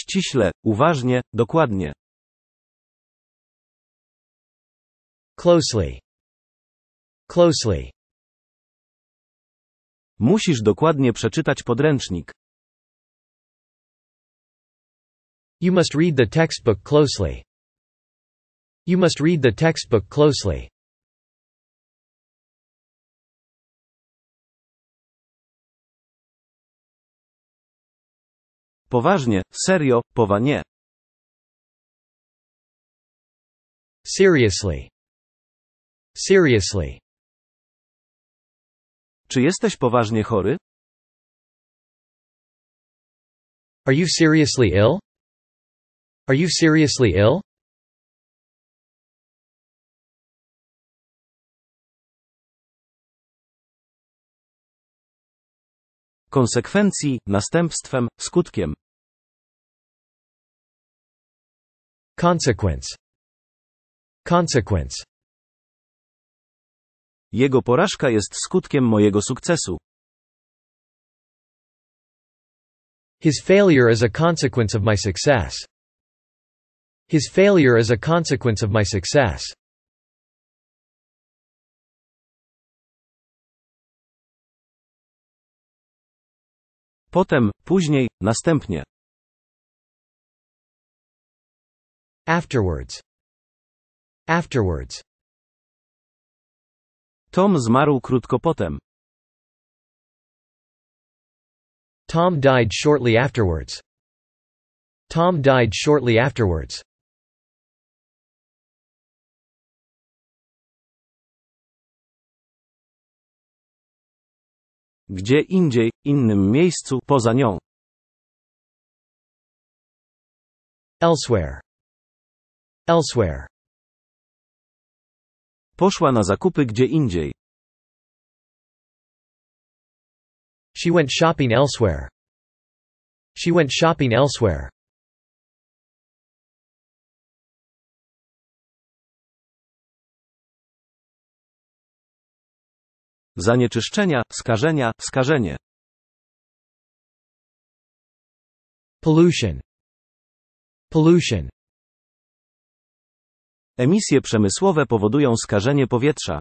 Ściśle, uważnie, dokładnie. Closely. Closely. Musisz dokładnie przeczytać podręcznik. You must read the textbook closely. You must read the textbook closely. Poważnie, serio, powanie. Seriously. Seriously. Czy jesteś poważnie chory? Are you seriously ill? Are you seriously ill? Konsekwencji, następstwem, skutkiem. Consequence. Consequence. Jego porażka jest skutkiem mojego sukcesu. His failure is a consequence of my success. His failure is a consequence of my success. Potem, później, następnie. Afterwards. Afterwards. Tom zmarł krótko potem. Tom died shortly afterwards. Tom died shortly afterwards. Gdzie indziej, innym miejscu, poza nią. Elsewhere. Elsewhere. Poszła na zakupy gdzie indziej. She went shopping elsewhere. She went shopping elsewhere. Zanieczyszczenia, skażenia, skażenie. Pollution. Pollution. Emisje przemysłowe powodują skażenie powietrza.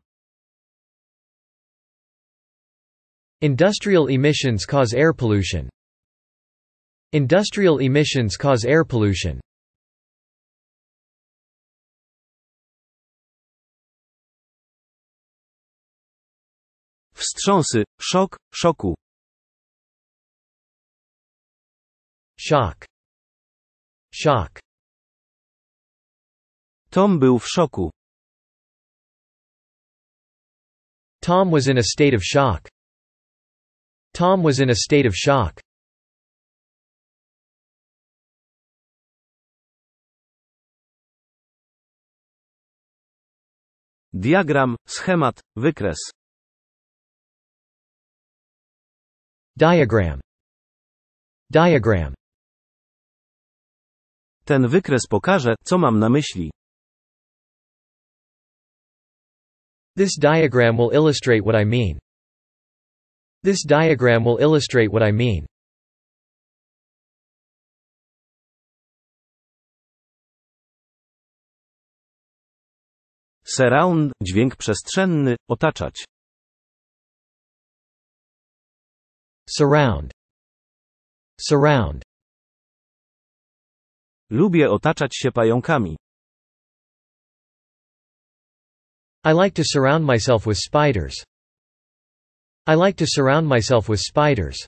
Industrial emissions cause air pollution. Industrial emissions cause air pollution. Wstrząsy, szok, szoku. Shock. Shock. Tom był w szoku. Tom was in a state of shock. Tom was in a state of shock. Diagram, schemat, wykres. Diagram. Diagram. Ten wykres pokaże, co mam na myśli. This diagram will illustrate what I mean. This diagram will illustrate what I mean. Surround, dźwięk przestrzenny, otaczać. Surround. Surround. Lubię otaczać się pająkami. I like to surround myself with spiders. I like to surround myself with spiders.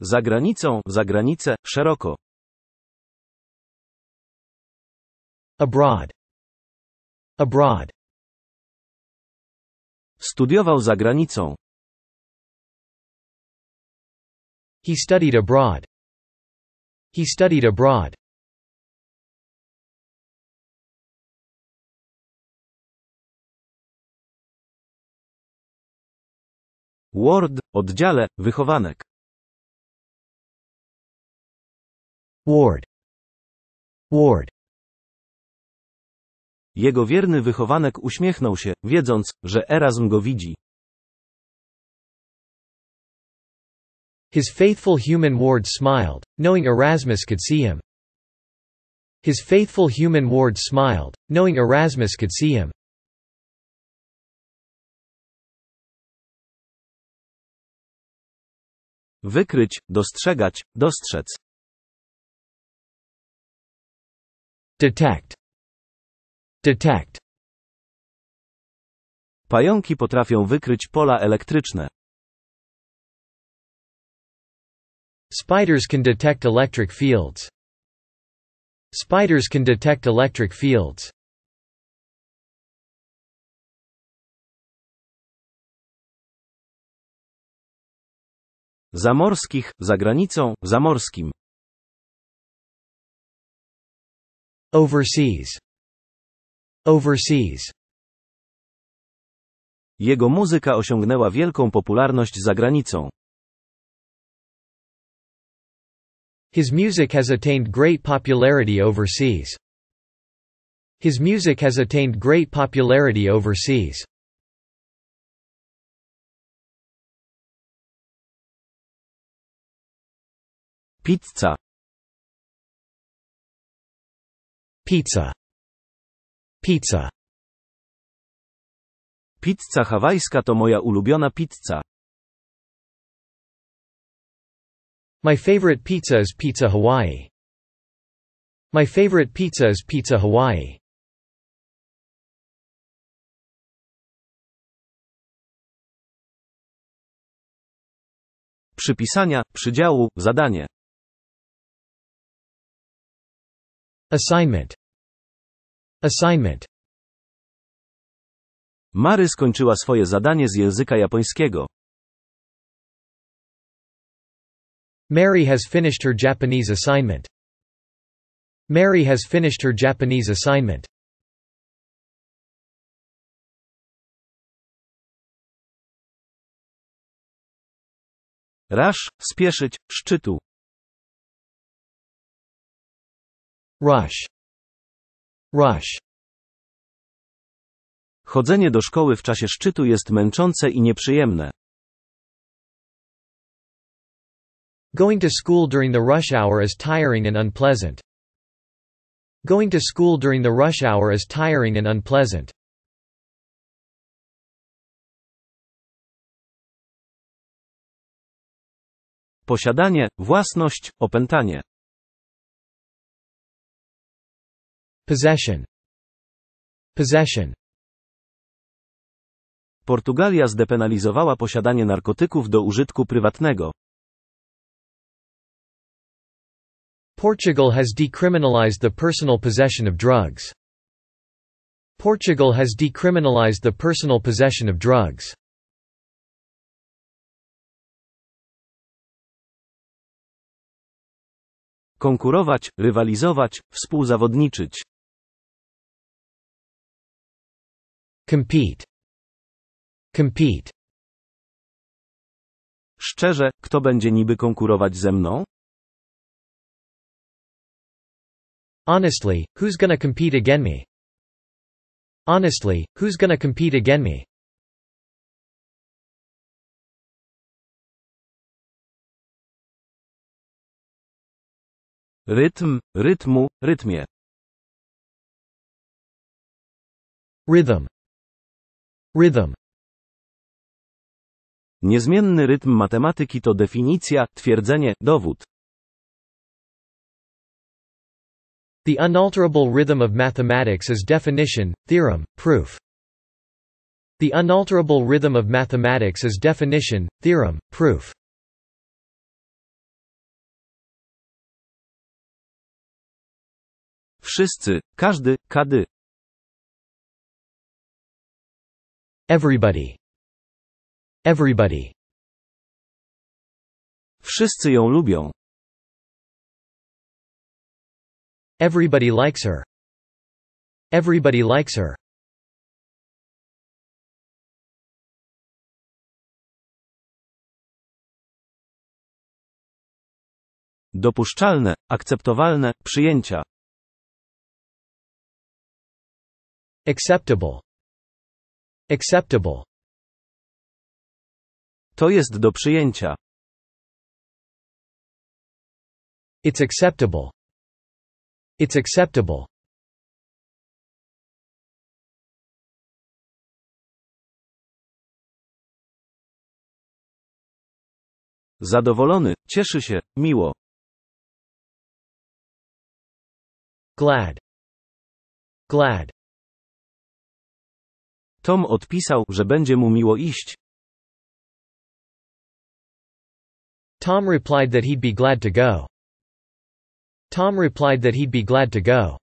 Za granicą, za granicę, szeroko. Abroad. Abroad. Studiował za granicą. He studied abroad. He studied abroad. Ward, oddziale, wychowanek. Ward. Ward. Jego wierny wychowanek uśmiechnął się, wiedząc, że Erasm go widzi. His faithful human ward smiled, knowing Erasmus could see him. His faithful human ward smiled, knowing Erasmus could see him. Wykryć, dostrzegać, dostrzec. Detect. Detect. Pająki potrafią wykryć pola elektryczne. Spiders can detect electric fields. Spiders can detect electric fields. Zamorskich, za granicą, zamorskim. Overseas. Overseas. Jego muzyka osiągnęła wielką popularność za granicą. His music has attained great popularity overseas. His music has attained great popularity overseas. Pizza. Pizza. Pizza. Pizza hawajska to moja ulubiona pizza. My favorite pizza is Pizza Hawaii. My favorite pizza is Pizza Hawaii. Przypisania, przydziału, zadanie. Assignment. Assignment. Mary skończyła swoje zadanie z języka japońskiego. Mary has finished her Japanese assignment. Mary has finished her Japanese assignment. Rush, spieszyć, szczytu. Rush. Rush. Chodzenie do szkoły w czasie szczytu jest męczące i nieprzyjemne. Going to school during the rush hour is tiring and unpleasant. Going to school during the rush hour is tiring and unpleasant. Posiadanie, własność, opętanie. Possession. Possession. Portugalia zdepenalizowała posiadanie narkotyków do użytku prywatnego. Portugal has decriminalized the personal possession of drugs. Portugal has decriminalized the personal possession of drugs. Konkurować, rywalizować, współzawodniczyć. Compete. Compete. Szczerze, kto będzie niby konkurować ze mną? Honestly, who's gonna compete against me? Honestly, who's gonna compete against me? Rytm, rytmu, rytmie. Rhythm. Rhythm. Niezmienny rytm matematyki to definicja, twierdzenie, dowód. The unalterable rhythm of mathematics is definition, theorem, proof. The unalterable rhythm of mathematics is definition, theorem, proof. Wszyscy, każdy, każdy. Everybody. Everybody. Wszyscy ją lubią. Everybody likes her. Everybody likes her. Dopuszczalne, akceptowalne, przyjęcia. Acceptable. Acceptable. To jest do przyjęcia. It's acceptable. It's acceptable. Zadowolony, cieszy się, miło. Glad. Glad. Tom odpisał, że będzie mu miło iść. Tom replied that he'd be glad to go. Tom replied that he'd be glad to go.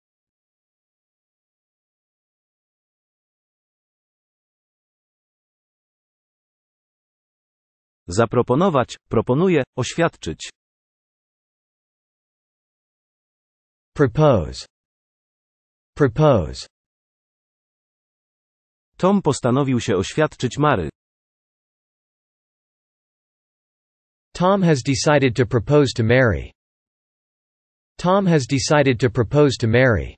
Zaproponować, proponuję, oświadczyć. Propose. Propose. Tom postanowił się oświadczyć Mary. Tom has decided to propose to Mary. Tom has decided to propose to Mary.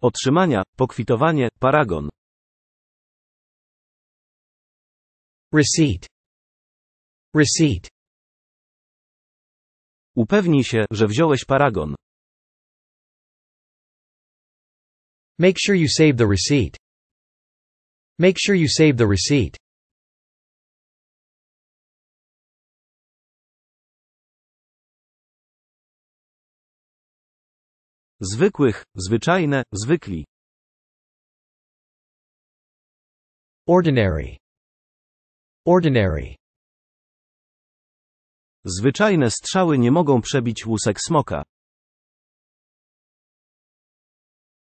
Otrzymania, pokwitowanie, paragon. Receipt. Receipt. Upewnij się, że wziąłeś paragon. Make sure you save the receipt. Make sure you save the receipt. Zwykłych, zwyczajne, zwykli. Ordinary. Ordinary. Zwyczajne strzały nie mogą przebić łusek smoka.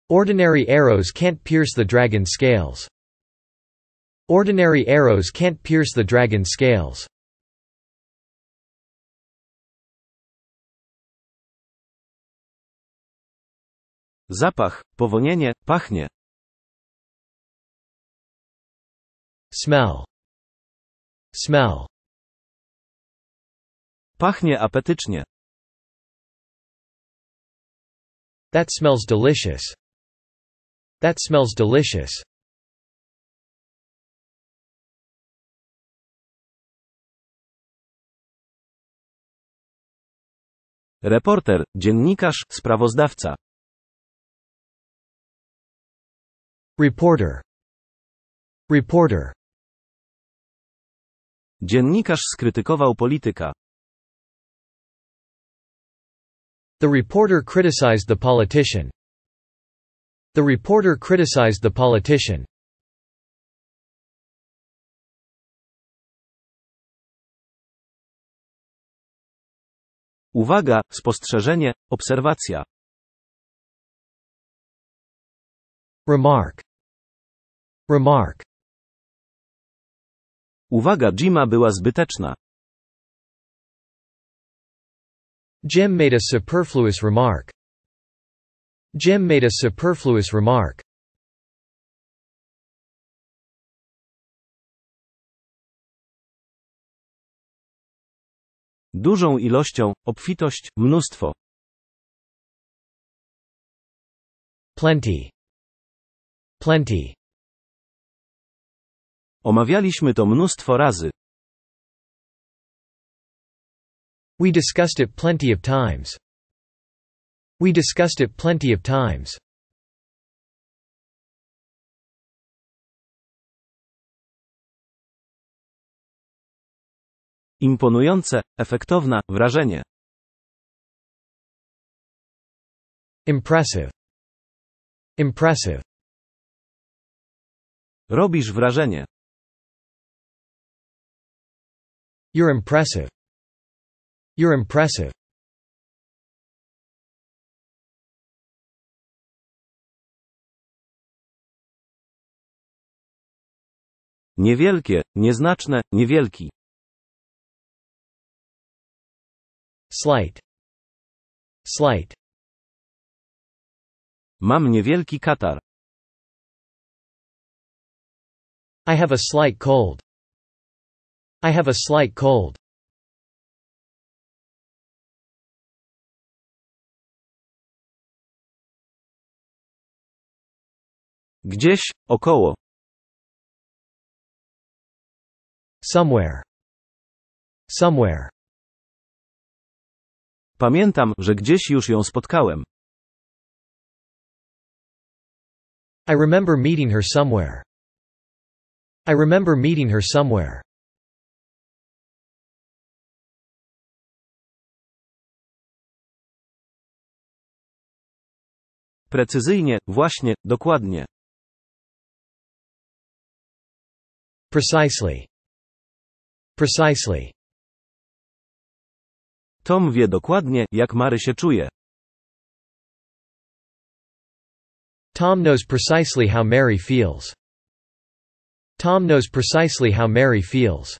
Ordinary arrows can't pierce the dragon's scales. Ordinary arrows can't pierce the dragon's scales. Zapach, powonienie, pachnie. Smell. Smell. Pachnie apetycznie. That smells delicious. That smells delicious. Reporter, dziennikarz, sprawozdawca. Reporter. Reporter. Dziennikarz skrytykował polityka. The reporter criticized the politician. The reporter criticized the politician. Uwaga, spostrzeżenie, obserwacja. Remark. Remark. Uwaga Jima była zbyteczna. Jim made a superfluous remark. Jim made a superfluous remark. Dużą ilością, obfitość, mnóstwo. Plenty. Plenty. Omawialiśmy to mnóstwo razy. We discussed it plenty of times. We discussed it plenty of times. Imponujące, efektowna, wrażenie. Impressive. Impressive. Robisz wrażenie. You're impressive. You're impressive. Niewielkie, nieznaczne, niewielki. Slight. Slight. Mam niewielki katar. I have a slight cold. I have a slight cold. Gdzieś, około. Somewhere. Somewhere. Pamiętam, że gdzieś już ją spotkałem. I remember meeting her somewhere. I remember meeting her somewhere. Precyzyjnie, właśnie, dokładnie. Precisely. Precisely. Tom wie dokładnie, jak Mary się czuje. Tom knows precisely how Mary feels. Tom knows precisely how Mary feels.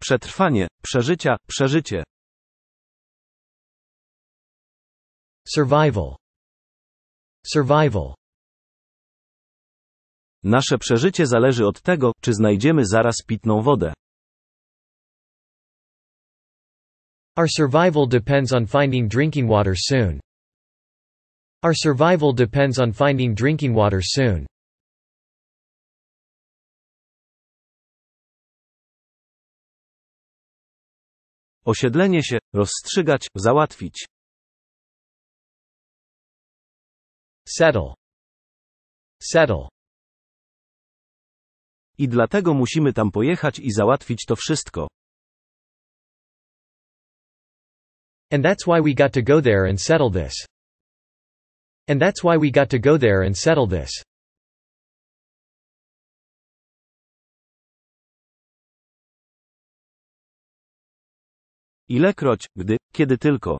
Przetrwanie, przeżycia, przeżycie. Survival. Survival. Nasze przeżycie zależy od tego, czy znajdziemy zaraz pitną wodę. Our survival depends on finding drinking water soon. Our survival depends on finding drinking water soon. Osiedlenie się, rozstrzygać, załatwić. Settle. Settle. I dlatego musimy tam pojechać i załatwić to wszystko. And that's why we got to go there and settle this. And that's why we got to go there and settle this. Ilekroć, gdy, kiedy tylko.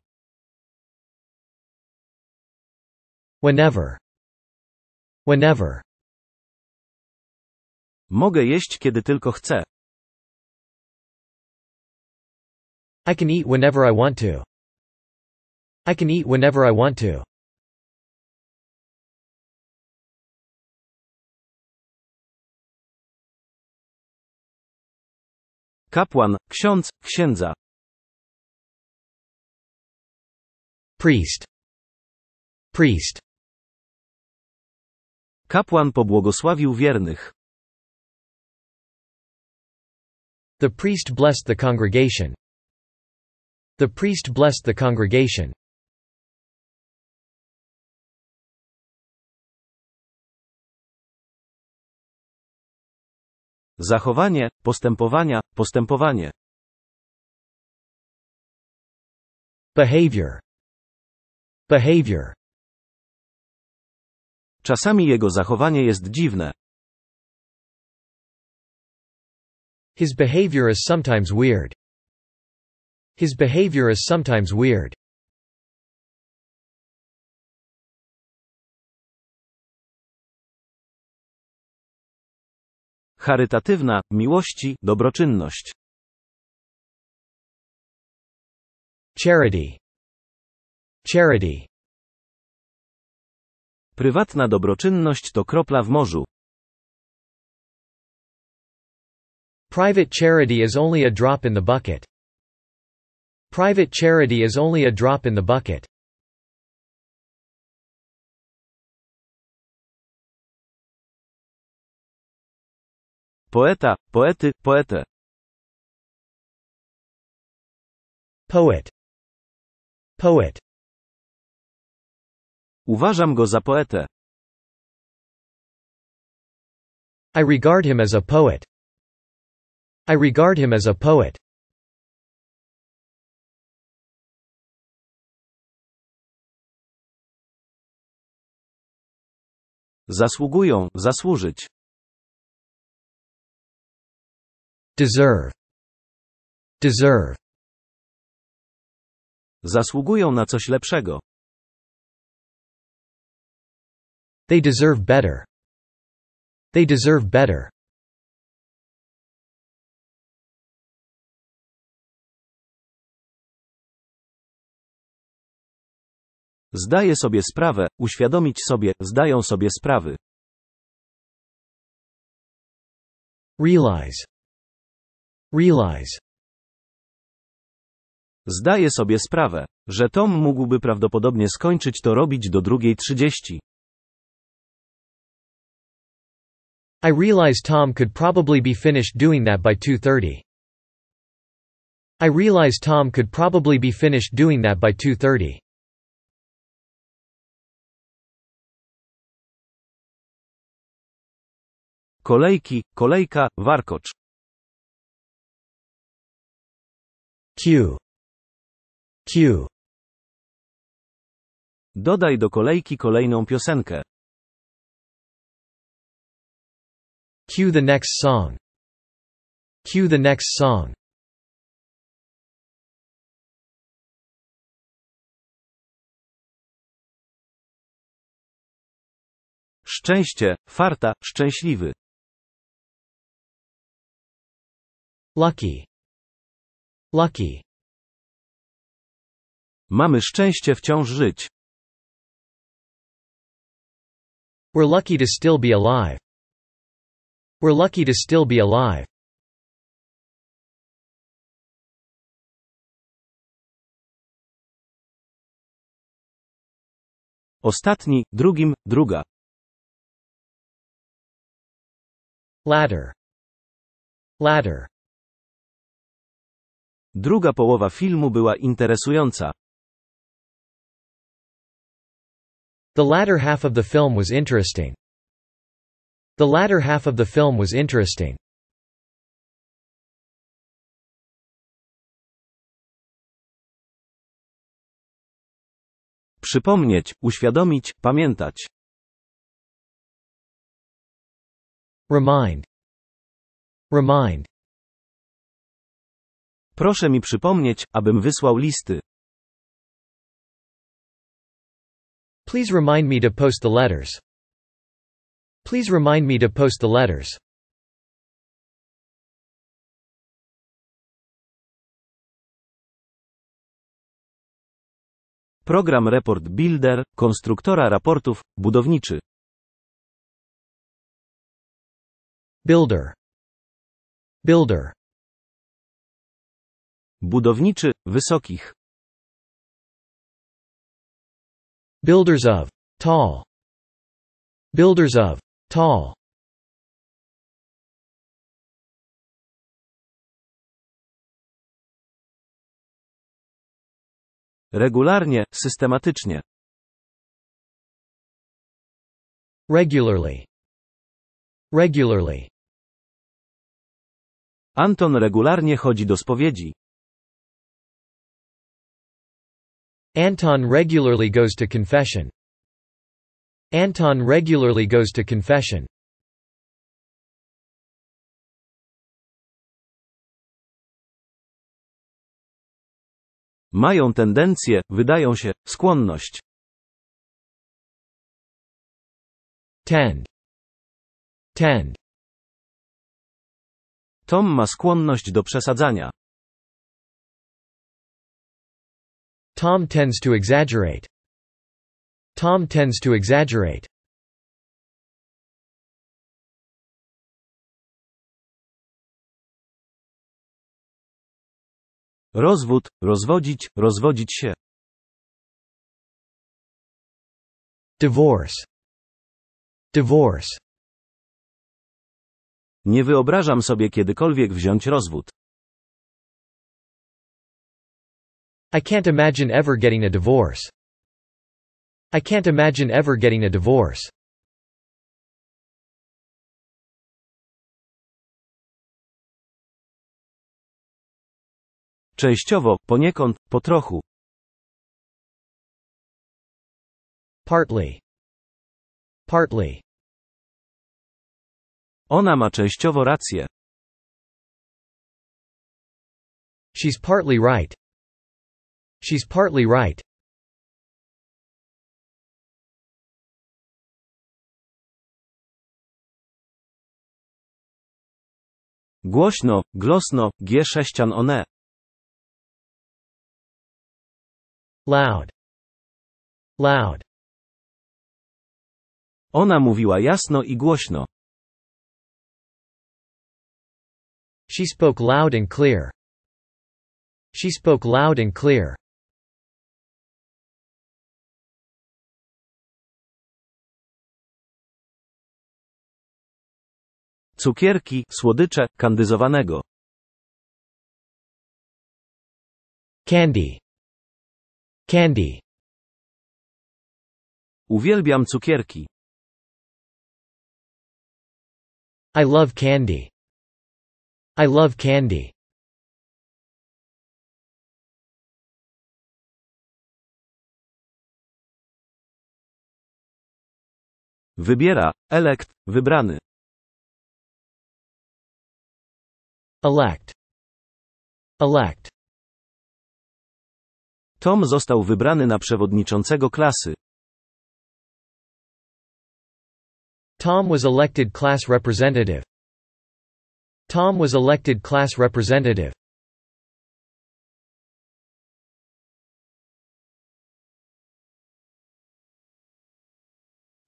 Whenever. Whenever. Mogę jeść, kiedy tylko chcę. I can eat whenever I want to. I can eat whenever I want to. Kapłan, ksiądz, księdza. Priest. Priest. Kapłan pobłogosławił wiernych. The priest blessed the congregation. The priest blessed the congregation. Zachowanie, postępowania, postępowanie. Behavior. Behavior. Czasami jego zachowanie jest dziwne. His behavior is sometimes weird. His behavior is sometimes weird. Charytatywna, miłości, dobroczynność. Charity. Charity. Prywatna dobroczynność to kropla w morzu. Private charity is only a drop in the bucket. Private charity is only a drop in the bucket. Poeta, poety, poetę. Poet. Poet. Uważam go za poetę. I regard him as a poet. I regard him as a poet. Zasługują, zasłużyć. Deserve. Deserve. Zasługują na coś lepszego. They deserve better. They deserve better. Zdaję sobie sprawę, uświadomić sobie, zdają sobie sprawy. Realize. Realize. Zdaję sobie sprawę. że Tom mógłby prawdopodobnie skończyć to robić do 2:30. I realize Tom could probably be finished doing that by 2:30. I realize Tom could probably be finished doing that by 2:30. Kolejki, kolejka, warkocz. Q. Q. Dodaj do kolejki kolejną piosenkę. Cue the next song. Cue the next song. Szczęście, farta, szczęśliwy. Lucky. Lucky. Mamy szczęście wciąż żyć. We're lucky to still be alive. We're lucky to still be alive. Ostatni, drugim, druga. Latter. Latter. Druga połowa filmu była interesująca. The latter half of the film was interesting. The latter half of the film was interesting. Przypomnieć, uświadomić, pamiętać. Remind. Remind. Proszę mi przypomnieć, abym wysłał listy. Please remind me to post the letters. Please remind me to post the letters. Program Report Builder, konstruktora raportów, budowniczy. Builder. Builder. Budowniczy, wysokich. Builders of. Tall. Builders of. Tall. Regularnie, systematycznie. Regularly. Regularly. Anton regularnie chodzi do spowiedzi. Anton regularly goes to confession. Anton regularly goes to confession. Mają tendencję, wydają się, skłonność. Tend. Tend. Tom ma skłonność do przesadzania. Tom tends to exaggerate. Tom tends to exaggerate. Rozwód, rozwodzić, rozwodzić się. Divorce. Divorce. Nie wyobrażam sobie kiedykolwiek wziąć rozwód. I can't imagine ever getting a divorce. I can't imagine ever getting a divorce. Częściowo, poniekąd, po trochu. Partly. Partly. Ona ma częściowo rację. She's partly right. She's partly right. Głośno, glosno, G6an one. Loud. Loud. Ona mówiła jasno i głośno. She spoke loud and clear. She spoke loud and clear. cukierki, słodycze, kandyzowanego. Candy. Candy. Uwielbiam cukierki. I love candy. I love candy. Wybiera, elect, wybrany. Elect. Elect. Tom został wybrany na przewodniczącego klasy. Tom was elected class representative. Tom was elected class representative.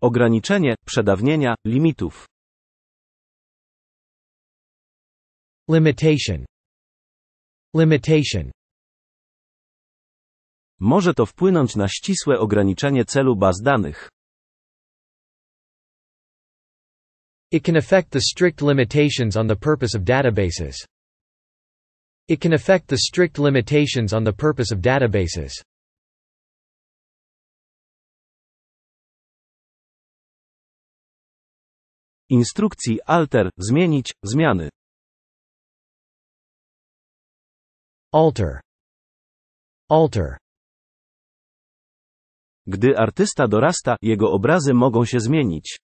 Ograniczenie, przedawnienia, limitów. Limitation. Limitation. Może to wpłynąć na ścisłe ograniczenie celu baz danych. It can affect the strict limitations on the purpose of databases. It can affect the strict limitations on the purpose of databases. Instrukcji, alter, zmienić, zmiany. Alter. Alter. Gdy artysta dorasta, jego obrazy mogą się zmienić.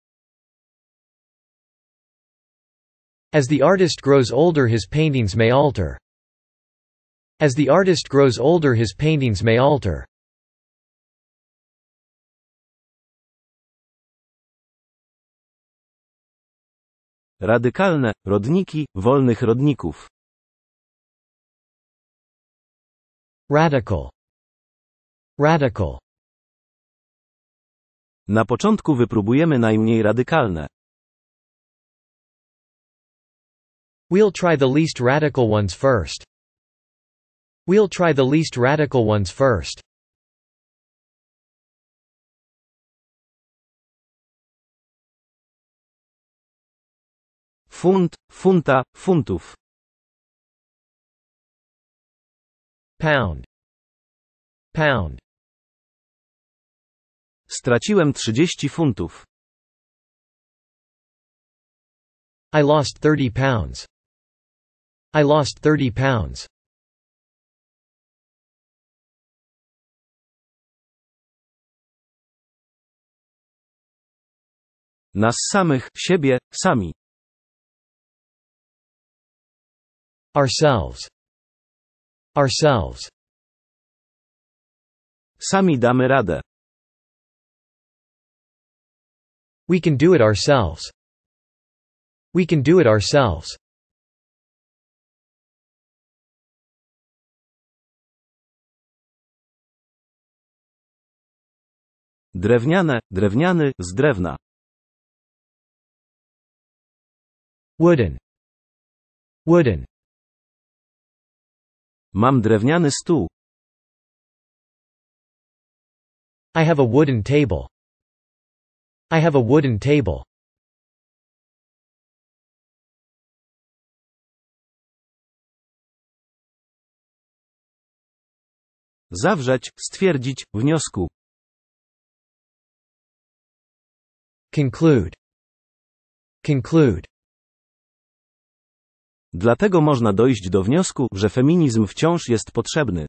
As the artist grows older, his paintings may alter. As the artist grows older, his paintings may alter. Radykalne, rodniki, wolnych rodników. Radical. Radical. Na początku wypróbujemy najmniej radykalne. We'll try the least radical ones first. We'll try the least radical ones first. Funt, funta, funtów. Pound. Pound. Straciłem 30 funtów. I lost 30 pounds. I lost 30 pounds. Nas samych, siebie, sami. Ourselves. Ourselves. Sami damy radę. We can do it ourselves. We can do it ourselves. Drewniane, drewniany, z drewna. Wooden. Wooden. Mam drewniany stół. I have a wooden table. I have a wooden table. Zawrzeć, stwierdzić, wniosku. Conclude. Conclude. Dlatego można dojść do wniosku, że feminizm wciąż jest potrzebny.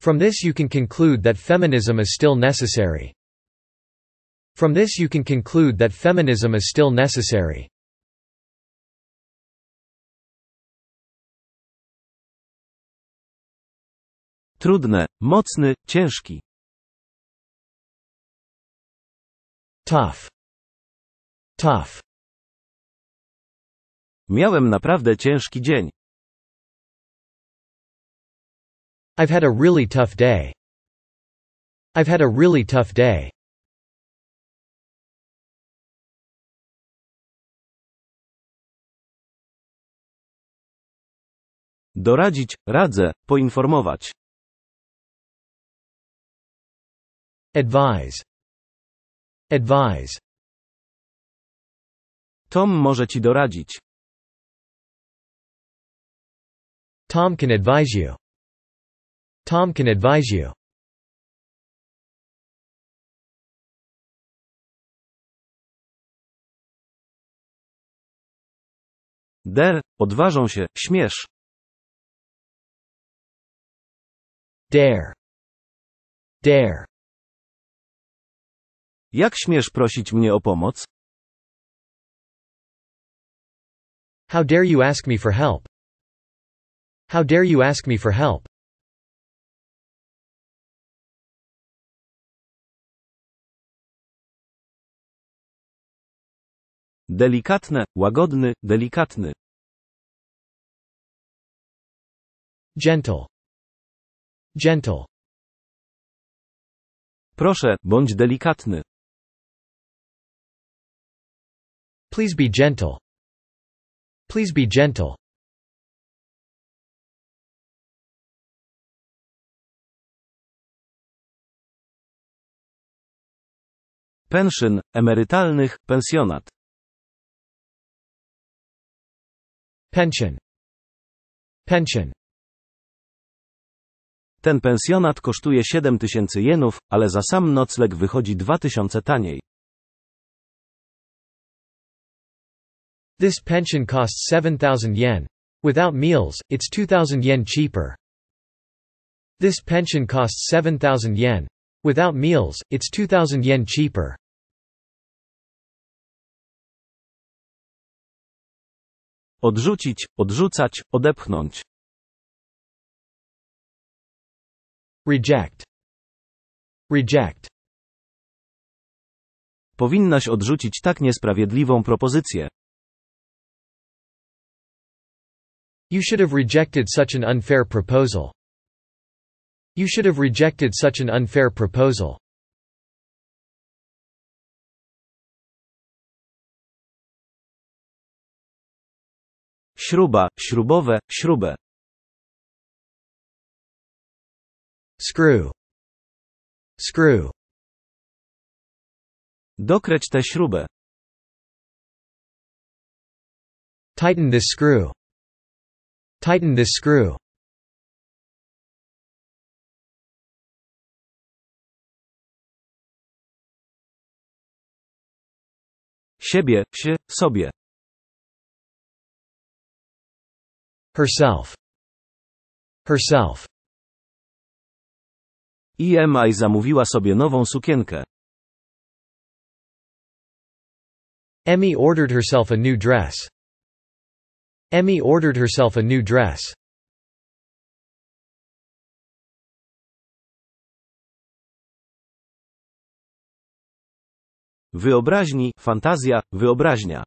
From this you can conclude that feminism is still necessary. From this you can conclude that feminism is still necessary. Trudne, mocny, ciężki. Tough. Tough. Miałem naprawdę ciężki dzień. I've had a really tough day. I've had a really tough day. Doradzić, radzę, poinformować. Advise. Advise. Tom może ci doradzić. Tom can advise you. Tom can advise you. Der, odważą się, śmiesz. Dare. Dare. Jak śmiesz prosić mnie o pomoc? How dare you ask me for help? How dare you ask me for help? Delikatne, łagodny, delikatny. Gentle. Gentle. Proszę, bądź delikatny. Please be gentle. Please be gentle. Pension, emerytalnych, pensjonat. Pension. Pension. Ten pensjonat kosztuje 7000 jenów, ale za sam nocleg wychodzi 2000 taniej. This pension costs 7,000 yen. Without meals, it's 2,000 yen cheaper. This pension costs 7,000 yen. Without meals, it's 2,000 yen cheaper. Odrzucić, odrzucać, odepchnąć. Reject. Reject. Powinnaś odrzucić tak niesprawiedliwą propozycję. You should have rejected such an unfair proposal. You should have rejected such an unfair proposal. Śruba, śrubowe, śrubę. Screw. Screw. Dokręć tę śrubę. Tighten this screw. Tighten this screw. Siebie, się, sobie. Herself. Herself. EMI zamówiła sobie nową sukienkę. Emmy ordered herself a new dress. Emmy ordered herself a new dress. Wyobraźni, fantazja, wyobraźnia.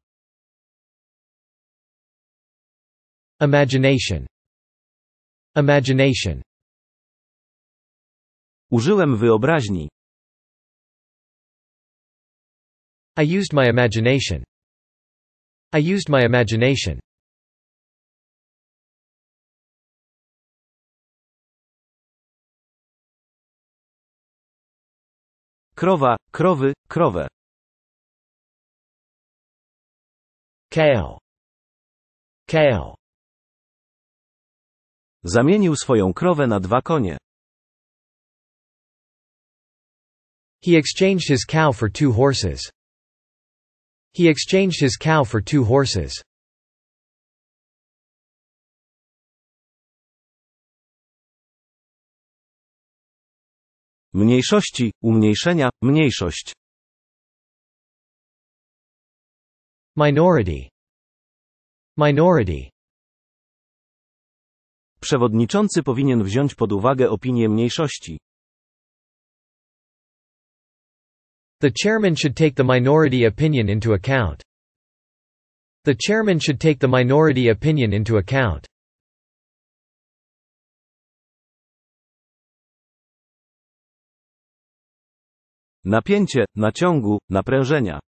Imagination. Imagination. Użyłem wyobraźni. I used my imagination. I used my imagination. Krowa, krowy, krowę. Kale. Kale. Zamienił swoją krowę na 2 konie. He exchanged his cow for 2 horses. He exchanged his cow for 2 horses. Mniejszości, umniejszenia, mniejszość. Minority. Minority. Przewodniczący powinien wziąć pod uwagę opinię mniejszości. The chairman should take the minority opinion into account. The chairman should take the minority opinion into account. Napięcie, naciągu, naprężenia.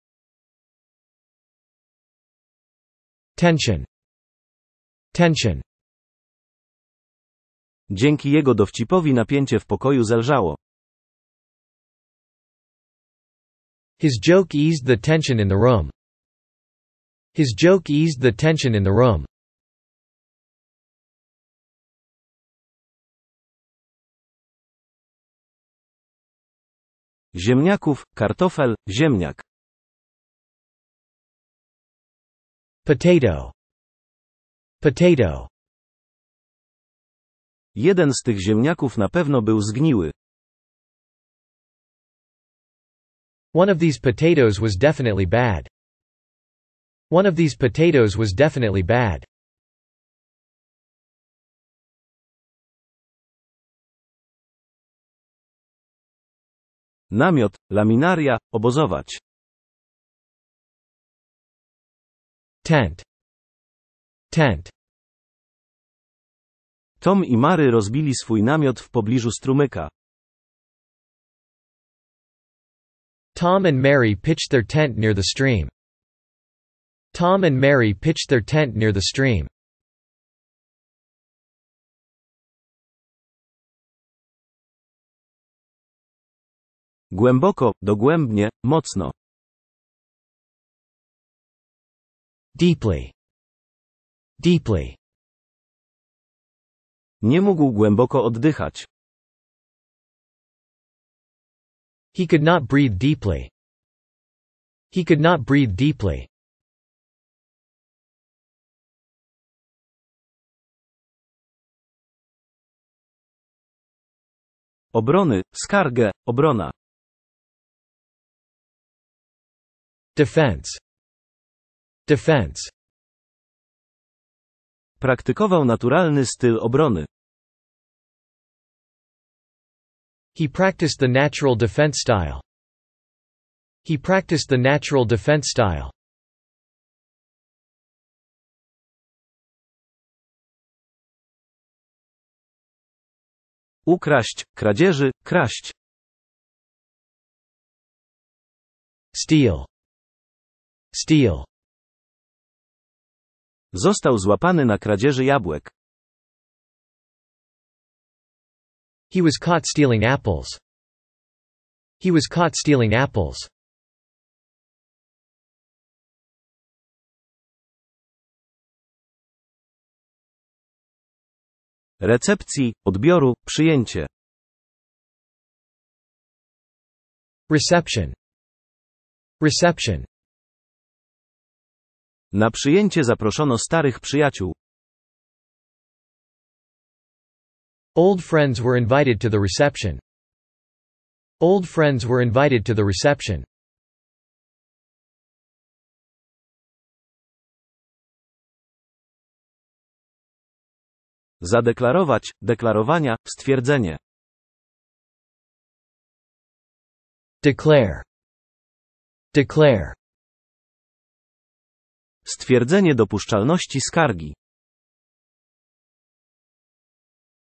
Tension. Tension. Dzięki jego dowcipowi napięcie w pokoju zelżało. His joke eased the tension in the room. His joke eased the tension in the room. Ziemniaków, kartofel, ziemniak. Potato. Potato. Jeden z tych ziemniaków na pewno był zgniły. One of these potatoes was definitely bad. One of these potatoes was definitely bad. Namiot, laminaria, obozować. Tent. Tent. Tom I Mary rozbili swój namiot w pobliżu strumyka. Tom and Mary pitched their tent near the stream. Tom and Mary pitched their tent near the stream. Głęboko, dogłębnie, mocno. Deeply. Deeply. Nie mógł głęboko oddychać. He could not breathe deeply. He could not breathe deeply. Obrony, skargę, obrona. Defense. Defense. Praktykował naturalny styl obrony. He practiced the natural defense style. He practiced the natural defense style. Ukraść, kradzieży, kraść. Steal. Steal. Został złapany na kradzieży jabłek. He was caught stealing apples. He was caught stealing apples. Recepcji, odbioru, przyjęcie. Reception. Reception. Na przyjęcie zaproszono starych przyjaciół. Old friends were invited to the reception. Old friends were invited to the reception. Zadeklarować, deklarowania, stwierdzenie. Declare. Declare. Stwierdzenie dopuszczalności skargi.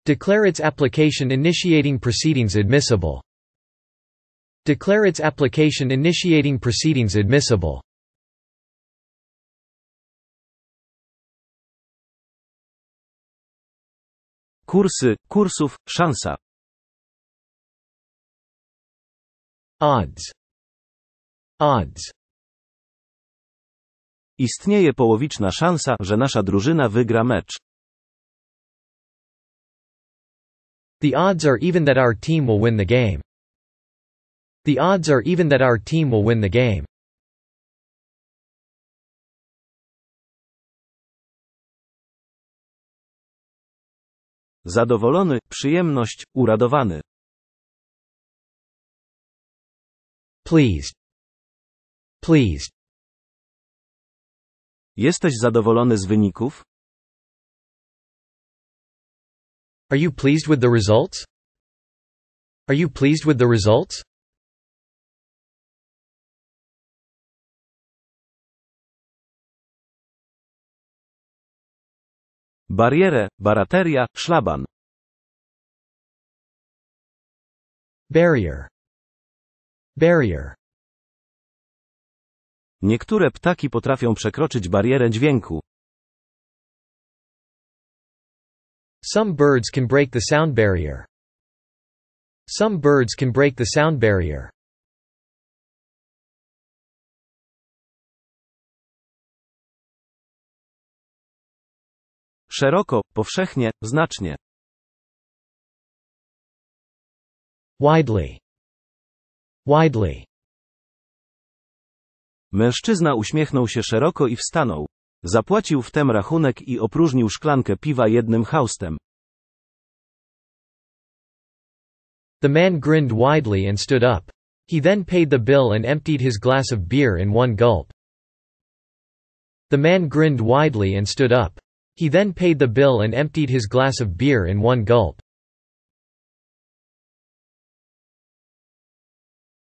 Declare its application initiating proceedings admissible. Declare its application initiating proceedings admissible. Kursy, kursów, szansa. Odds. Odds. Istnieje połowiczna szansa, że nasza drużyna wygra mecz. The odds are even that our team will win the game. The odds are even that our team will win the game. Zadowolony, przyjemność, uradowany. Pleased. Pleased. Jesteś zadowolony z wyników? Are you pleased with the results? Are you pleased with the results? Barierę, barateria, szlaban. Barrier. Barrier. Niektóre ptaki potrafią przekroczyć barierę dźwięku. Some birds can break the sound barrier. Some birds can break the sound barrier. Szeroko, powszechnie, znacznie. Widely. Widely. Mężczyzna uśmiechnął się szeroko i wstanął. Zapłacił wtem rachunek i opróżnił szklankę piwa jednym haustem. The man grinned widely and stood up. He then paid the bill and emptied his glass of beer in one gulp. The man grinned widely and stood up. He then paid the bill and emptied his glass of beer in one gulp.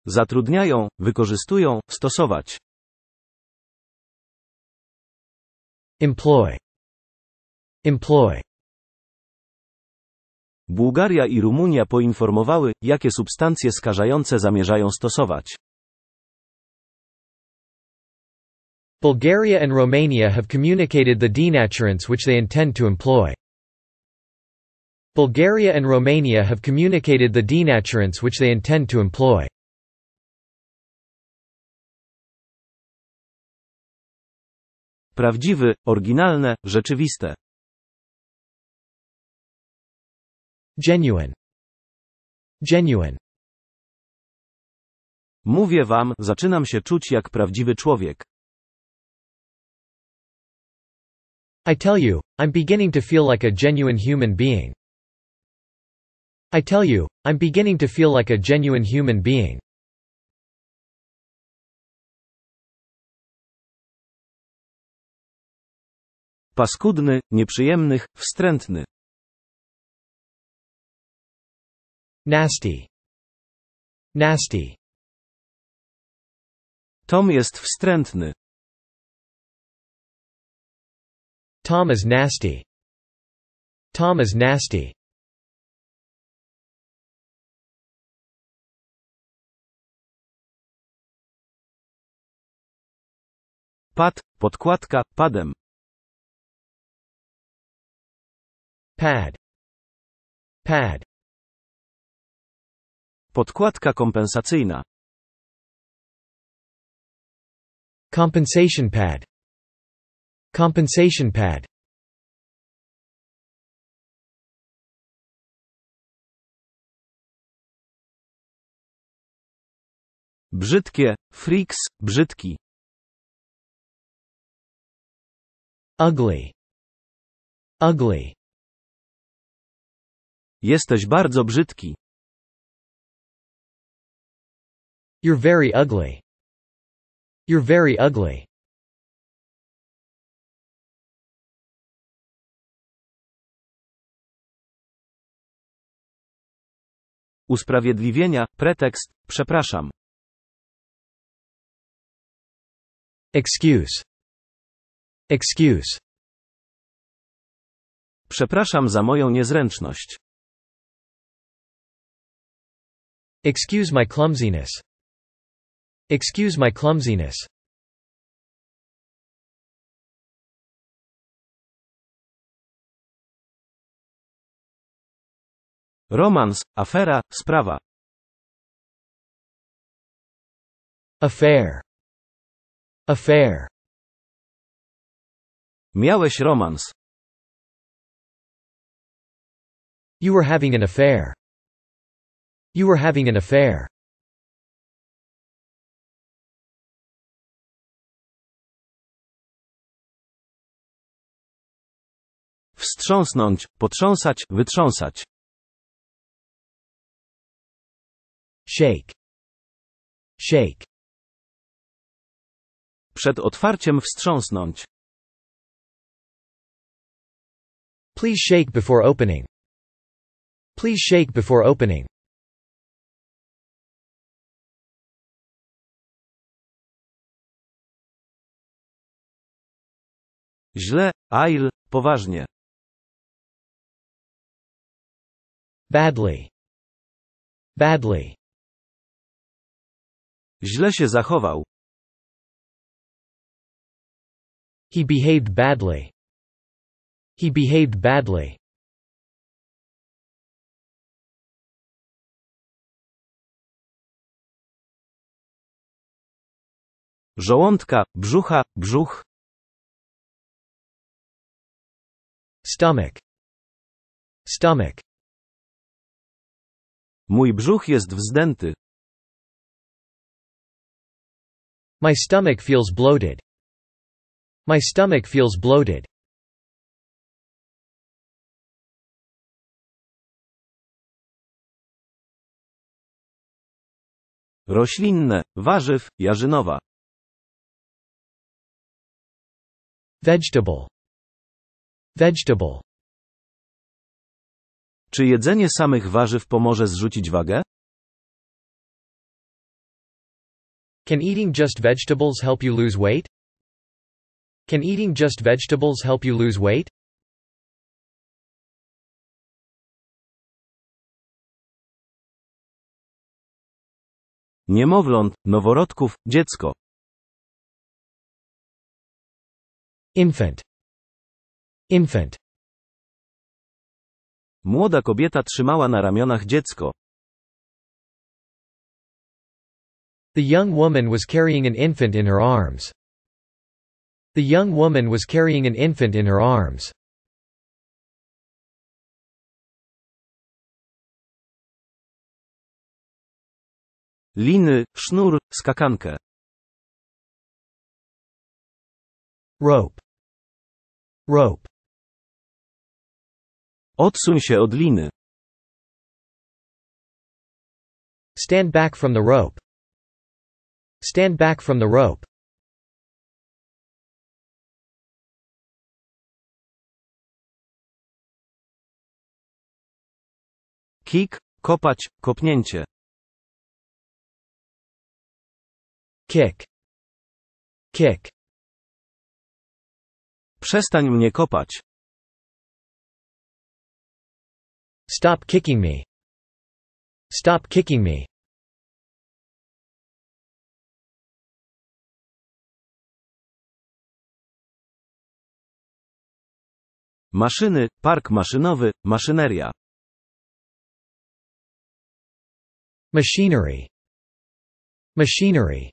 Zatrudniają, wykorzystują, stosować. Employ. Employ. Bułgaria i Rumunia poinformowały, jakie substancje skażające zamierzają stosować. Bulgaria and Romania have communicated the denaturants which they intend to employ. Bulgaria and Romania have communicated the denaturants which they intend to employ. Prawdziwy, oryginalne, rzeczywiste. Genuine. Genuine. Mówię wam, zaczynam się czuć jak prawdziwy człowiek. I tell you, I'm beginning to feel like a genuine human being. I tell you, I'm beginning to feel like a genuine human being. Paskudny, nieprzyjemnych, wstrętny. Nasty. Nasty. Tom jest wstrętny. Tom is nasty. Tom is nasty. Pad, podkładka, padem. Pad. Pad. Podkładka kompensacyjna. Compensation pad. Compensation pad. Brzydkie, freaks, brzydki. Ugly. Ugly. Jesteś bardzo brzydki. You're very ugly. You're very ugly. Usprawiedliwienia, pretekst, przepraszam. Excuse. Excuse. Przepraszam za moją niezręczność. Excuse my clumsiness. Excuse my clumsiness. Romans, afera, sprawa. Affair. Affair. Miałeś romans. You were having an affair. You were having an affair. Wstrząsnąć, potrząsać, wytrząsać. Shake. Shake. Przed otwarciem wstrząsnąć. Please shake before opening. Please shake before opening. Źle, ail, poważnie. Badly. Badly. Źle się zachował. He behaved badly. He behaved badly. Żołądka, brzucha, brzuch. Stomach. Stomach. Mój brzuch jest wzdęty. My stomach feels bloated. My stomach feels bloated. Roślinne, warzyw, jarzynowa. Vegetable. Vegetable. Czy jedzenie samych warzyw pomoże zrzucić wagę? Can eating just vegetables help you lose weight? Can eating just vegetables help you lose weight? Niemowląt, noworodków, dziecko. Infant. Infant. Młoda kobieta trzymała na ramionach dziecko. The young woman was carrying an infant in her arms. The young woman was carrying an infant in her arms. Liny, sznur, skakankę. Rope. Rope. Odsuń się od liny. Stand back from the rope. Stand back from the rope. Kick, kopać, kopnięcie. Kick. Kick. Przestań mnie kopać. Stop kicking me. Stop kicking me. Maszyny, park maszynowy, maszyneria. Machinery. Machinery.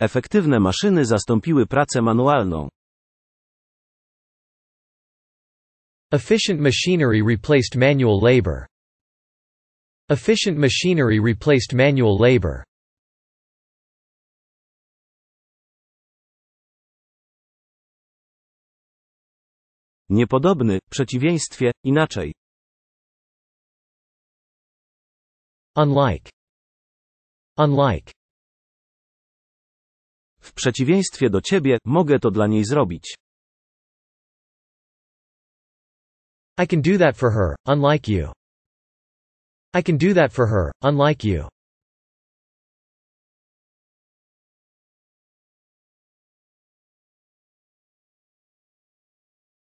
Efektywne maszyny zastąpiły pracę manualną. Efficient machinery replaced manual labor. Efficient machinery replaced manual labor. Niepodobny, przeciwieństwie, inaczej. Unlike. Unlike. W przeciwieństwie do ciebie, mogę to dla niej zrobić. I can do that for her, unlike you. I can do that for her, unlike you.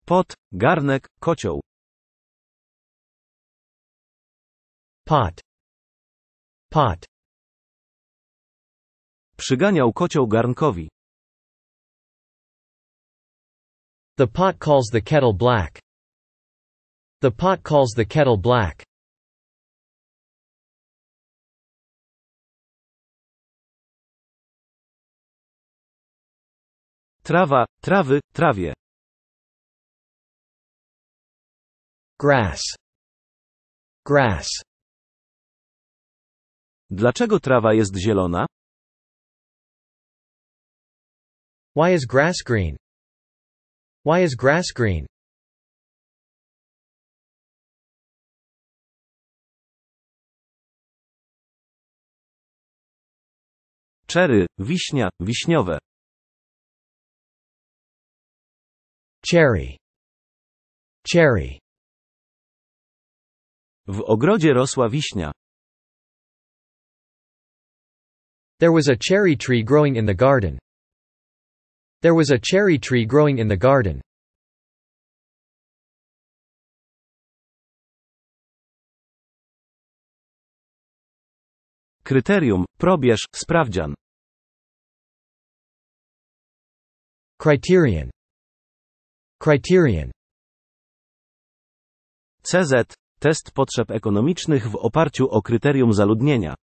Pot, garnek, kocioł. Pot. Pot. Przyganiał kocioł garnkowi. The pot calls the kettle black. The pot calls the kettle black. Trawa, trawy, trawie. Grass. Grass. Dlaczego trawa jest zielona? Why is grass green? Why is grass green? Cherry, wiśnia, wiśniowe. Cherry. Cherry. W ogrodzie rosła wiśnia. There was a cherry tree growing in the garden. There was a cherry tree growing in the garden. Kryterium, probierz, sprawdzian. Criterion. Criterion. CZ, test potrzeb ekonomicznych w oparciu o kryterium zaludnienia.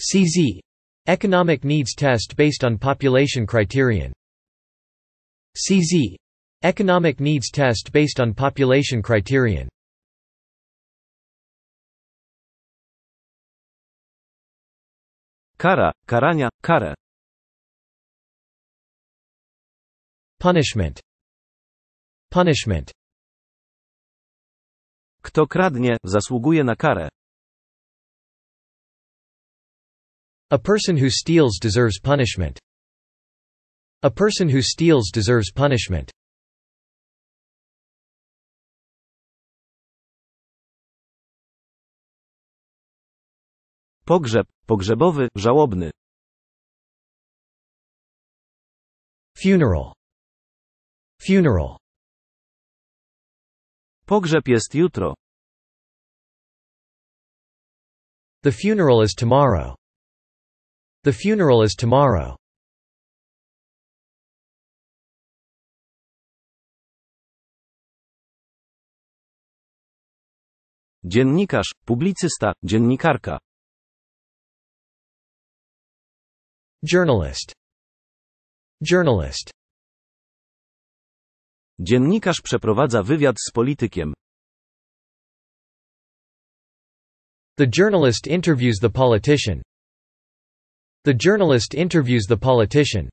CZ, Economic Needs Test based on Population Criterion. CZ – Economic needs test based on population criterion. Kara, karania, kara. Punishment. Punishment. Kto kradnie, zasługuje na karę. A person who steals deserves punishment. A person who steals deserves punishment. Pogrzeb, pogrzebowy, żałobny. Funeral. Funeral. Pogrzeb jest jutro. The funeral is tomorrow. The funeral is tomorrow. Dziennikarz, publicysta, dziennikarka. Journalist. Journalist. Dziennikarz przeprowadza wywiad z politykiem. The journalist interviews the politician. The journalist interviews the politician.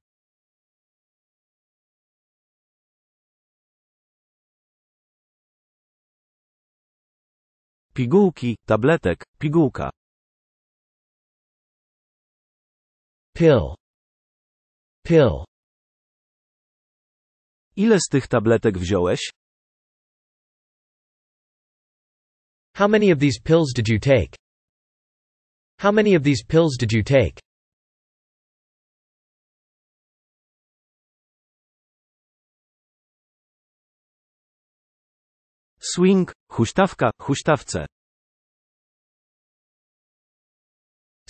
Pigułki, tabletek, pigułka. Pill. Pill. Ile z tych tabletek wziąłeś? How many of these pills did you take? How many of these pills did you take? Swing, huśtawka, huśtawce.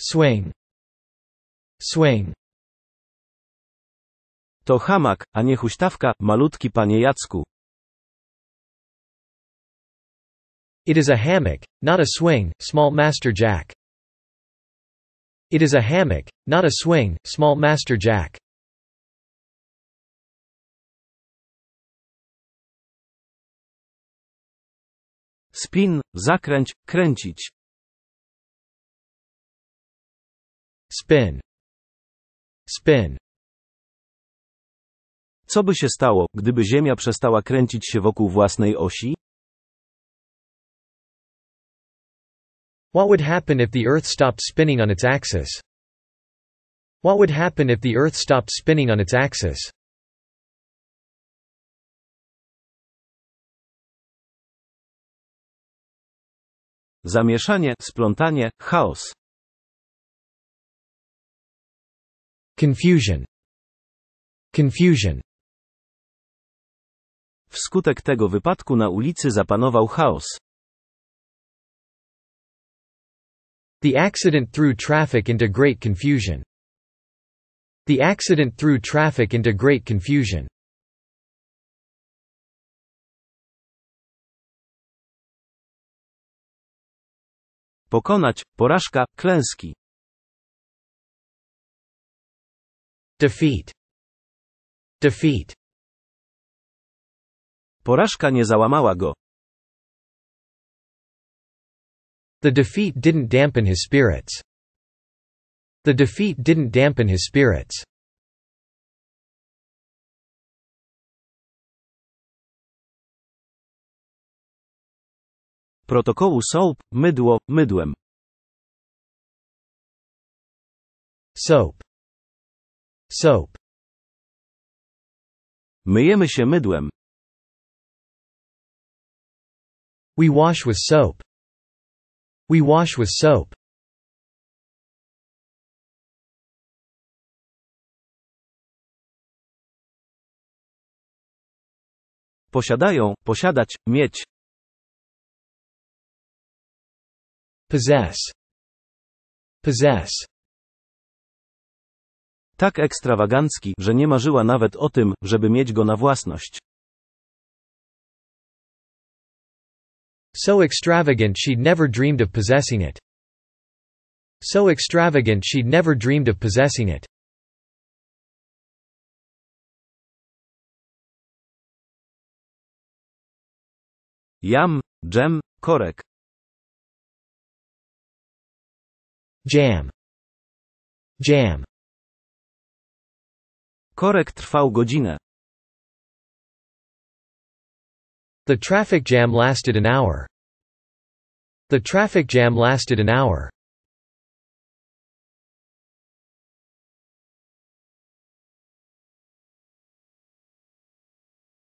Swing. Swing. To hamak, a nie huśtawka, malutki panie Jacku. It is a hammock, not a swing, small Master Jack. It is a hammock, not a swing, small Master Jack. Spin, zakręć, kręcić. Spin. Spin. Co by się stało, gdyby Ziemia przestała kręcić się wokół własnej osi? What would happen if the Earth stopped spinning on its axis? What would happen if the Earth stopped spinning on its axis? Zamieszanie, splątanie, chaos. Confusion. Confusion. Wskutek tego wypadku na ulicy zapanował chaos. The accident threw traffic into great confusion. The accident threw traffic into great confusion. Pokonać, porażka, klęski. Defeat. Defeat. Porażka nie załamała go. The defeat didn't dampen his spirits. The defeat didn't dampen his spirits. Protokołu soap, mydło, mydłem. Soap. Soap. Myjemy się mydłem. We wash with soap. We wash with soap. Posiadają, posiadać, mieć. Possess. Possess. Tak ekstrawagancki, że nie marzyła nawet o tym, żeby mieć go na własność. So extravagant she'd never dreamed of possessing it. So extravagant she'd never dreamed of possessing it. Jam, dżem, korek. Jam. Jam. Korek trwał godzinę. The traffic jam lasted an hour. The traffic jam lasted an hour.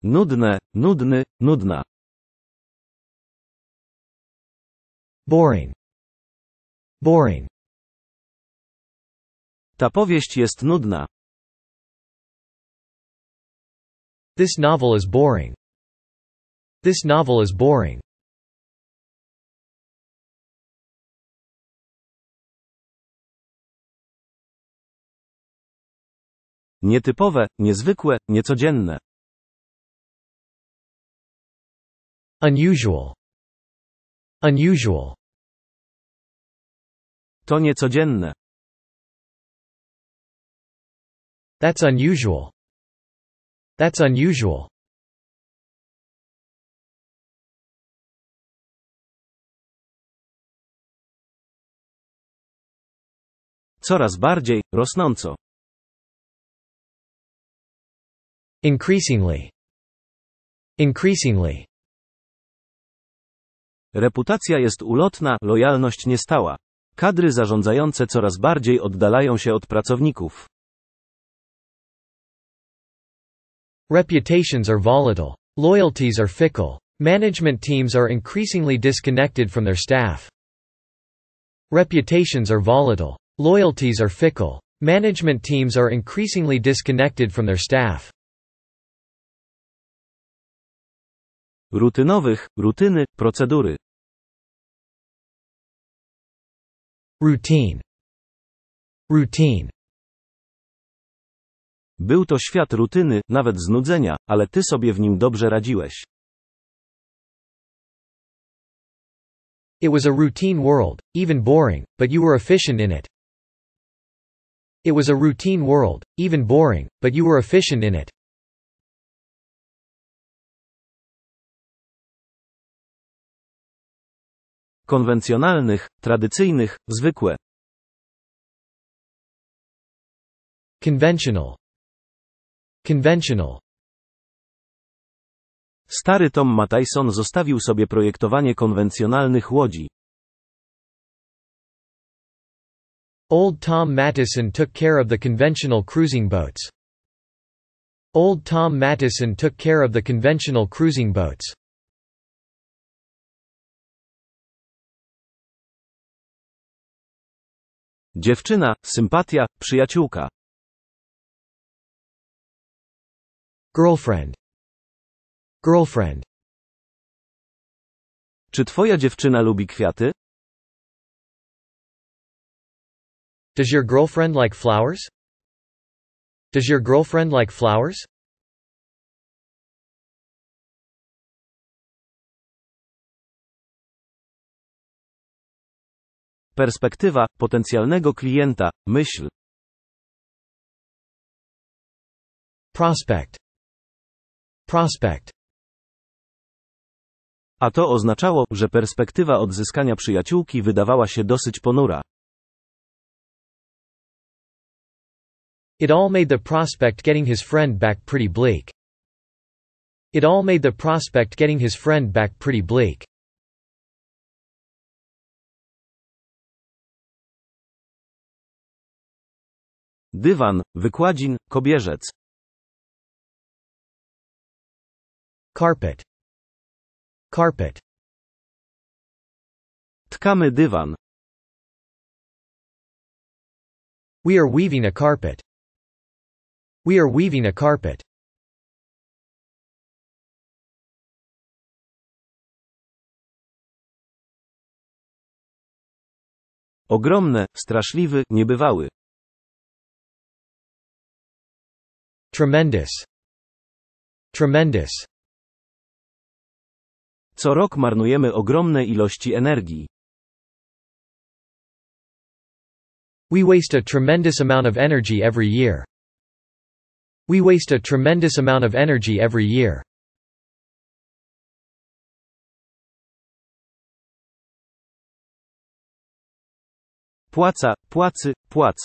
Nudne, nudny, nudna. Boring. Boring. Ta powieść jest nudna. This novel is boring. This novel is boring. Nietypowe, niezwykłe, niecodzienne. Unusual. Unusual. To niecodzienne. That's unusual. That's unusual. Coraz bardziej, rosnąco. Increasingly. Increasingly. Reputacja jest ulotna, lojalność niestała. Kadry zarządzające coraz bardziej oddalają się od pracowników. Reputations are volatile. Loyalties are fickle. Management teams are increasingly disconnected from their staff. Reputations are volatile. Loyalties are fickle. Management teams are increasingly disconnected from their staff. Rutynowych, rutyny, procedury. Routine. Routine. Był to świat rutyny, nawet znudzenia, ale ty sobie w nim dobrze radziłeś. It was a routine world, even boring, but you were efficient in it. It was a routine world, even boring, but you were efficient in it. Konwencjonalnych, tradycyjnych, zwykłe. Conventional. Conventional. Stary Tom Mattison zostawił sobie projektowanie konwencjonalnych łodzi. Old Tom Mattison took care of the conventional cruising boats. Old Tom Mattison took care of the conventional cruising boats. Dziewczyna, sympatia, przyjaciółka. Girlfriend. Girlfriend. Czy twoja dziewczyna lubi kwiaty? Does your girlfriend like flowers? Does your girlfriend like flowers? Perspektywa, potencjalnego klienta, myśl. Prospect. Prospect. A to oznaczało, że perspektywa odzyskania przyjaciółki wydawała się dosyć ponura. It all made the prospect getting his friend back pretty bleak. It all made the prospect getting his friend back pretty bleak. Dywan, wykładzin, kobierzec. Carpet. Carpet. Tkamy dywan. We are weaving a carpet. We are weaving a carpet. Ogromne, straszliwy, niebywały. Tremendous. Tremendous. Co rok marnujemy ogromne ilości energii. We waste a tremendous amount of energy every year. We waste a tremendous amount of energy every year. Płaca, płacy, płac.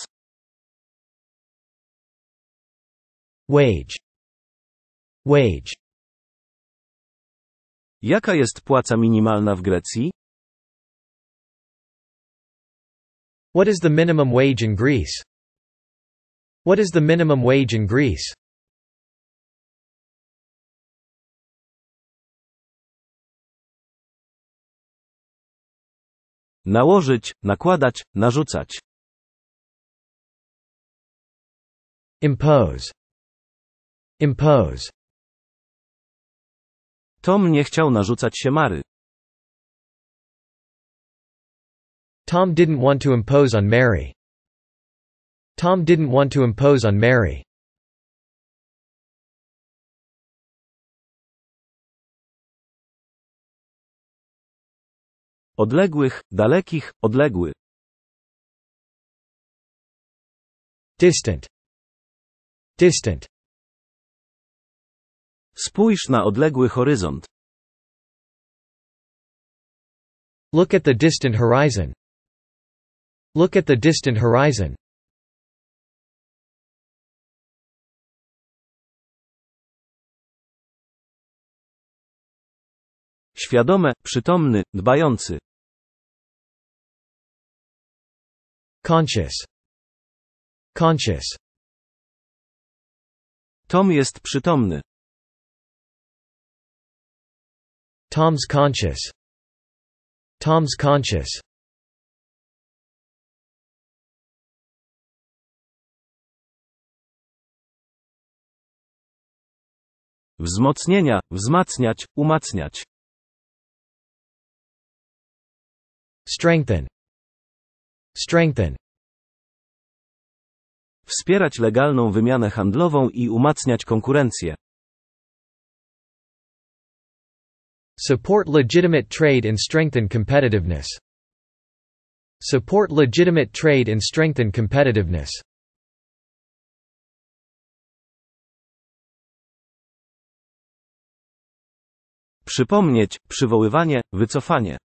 Wage. Wage. Jaka jest płaca minimalna w Grecji? What is the minimum wage in Greece? What is the minimum wage in Greece? Nałożyć, nakładać, narzucać. Impose. Impose. Tom nie chciał narzucać się Mary. Tom didn't want to impose on Mary. Tom didn't want to impose on Mary. Odległych, dalekich, odległy. Distant. Distant. Spójrz na odległy horyzont. Look at the distant horizon. Look at the distant horizon. Świadome, przytomny, dbający. Conscious. Conscious. Tom jest przytomny. Tom's conscious. Tom's conscious. Wzmocnienia, wzmacniać, umacniać. Strengthen. Strengthen. Wspierać legalną wymianę handlową i umacniać konkurencję. Support legitimate trade and strengthen competitiveness. Support legitimate trade and strengthen competitiveness. Przypomnieć, przywoływanie, wycofanie.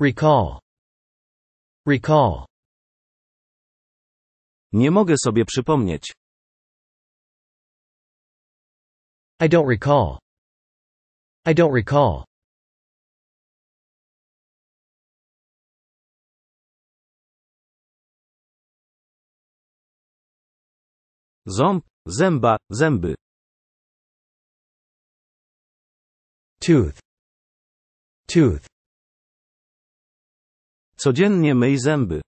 Recall. Recall. Nie mogę sobie przypomnieć. I don't recall. I don't recall. Ząb, zęba, zęby. Tooth. Tooth. Codziennie myj zęby.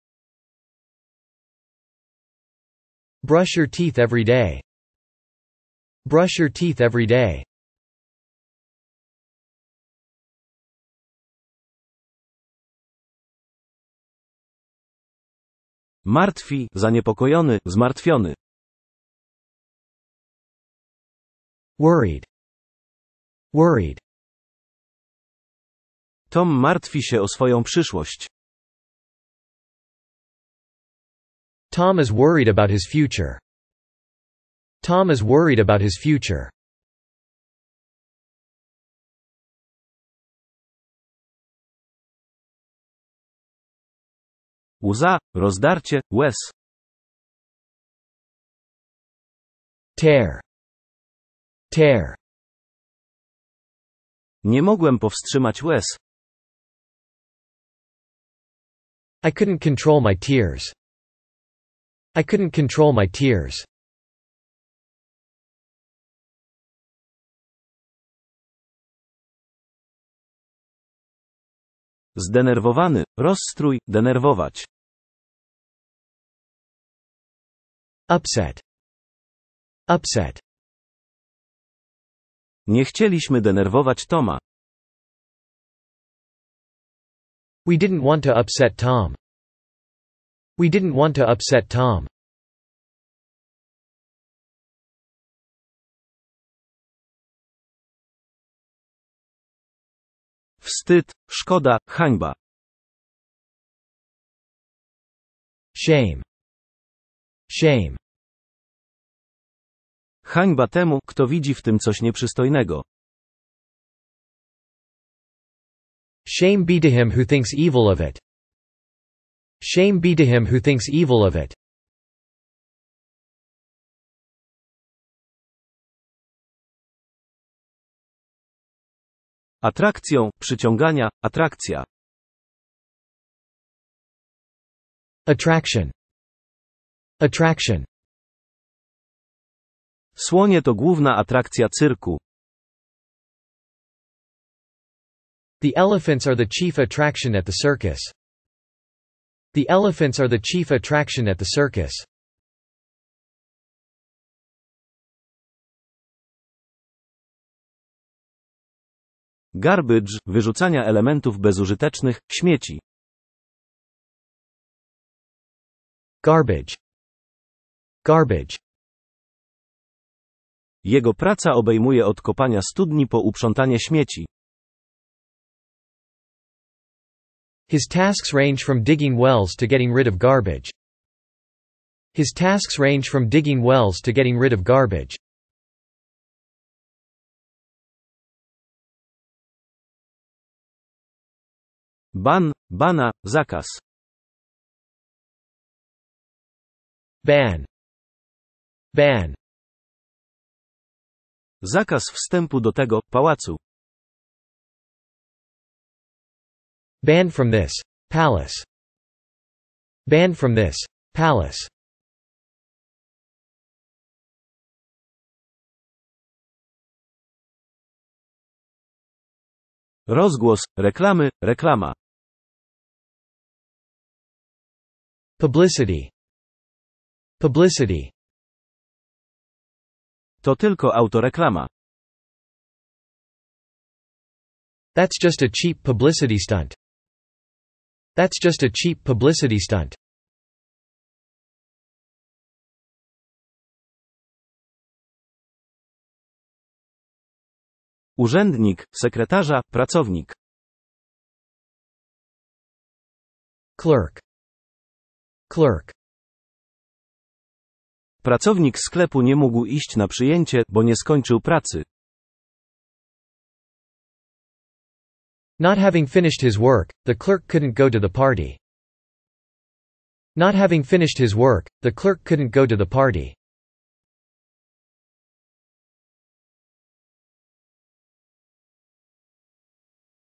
Brush your teeth every day. Brush your teeth every day. Martwi, zaniepokojony, zmartwiony. Worried. Worried. Tom martwi się o swoją przyszłość. Tom is worried about his future. Tom is worried about his future. Łza, rozdarcie, łez. Tear. Tear. Nie mogłem powstrzymać łez. I couldn't control my tears. I couldn't control my tears. Zdenerwowany, rozstrój, denerwować. Upset. Upset. Nie chcieliśmy denerwować Toma. We didn't want to upset Tom. We didn't want to upset Tom. Wstyd, szkoda, hańba. Shame. Shame. Hańba temu, kto widzi w tym coś nieprzystojnego. Shame be to him who thinks evil of it. Shame be to him who thinks evil of it. Atrakcją, przyciągania, atrakcja. Attraction. Attraction. Słonie to główna atrakcja cyrku. The elephants are the chief attraction at the circus. The elephants are the chief attraction at the circus. Garbage, wyrzucania elementów bezużytecznych, śmieci. Garbage. Garbage. Jego praca obejmuje od kopania studni po uprzątanie śmieci. His tasks range from digging wells to getting rid of garbage. His tasks range from digging wells to getting rid of garbage. Ban, bana, zakaz. Ban. Ban. Zakaz wstępu do tego pałacu. Ban from this palace. Ban from this palace. Rozgłos, reklamy, reklama. Publicity. Publicity. To tylko autoreklama. That's just a cheap publicity stunt. That's just a cheap publicity stunt. Urzędnik, sekretarza, pracownik. Clerk. Clerk. Pracownik sklepu nie mógł iść na przyjęcie, bo nie skończył pracy. Not having finished his work, the clerk couldn't go to the party. Not having finished his work, the clerk couldn't go to the party.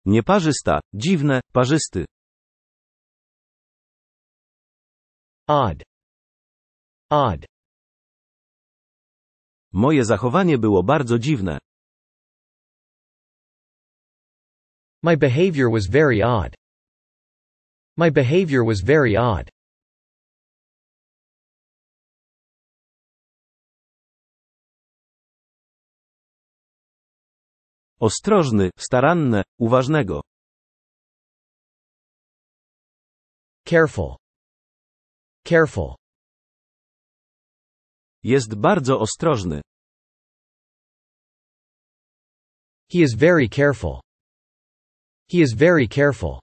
Nieparzysta, dziwne, parzysty. Odd. Odd. Moje zachowanie było bardzo dziwne. My behavior was very odd. My behavior was very odd. Ostrożny, staranne, uważnego. Careful. Careful. Jest bardzo ostrożny. He is very careful. He is very careful.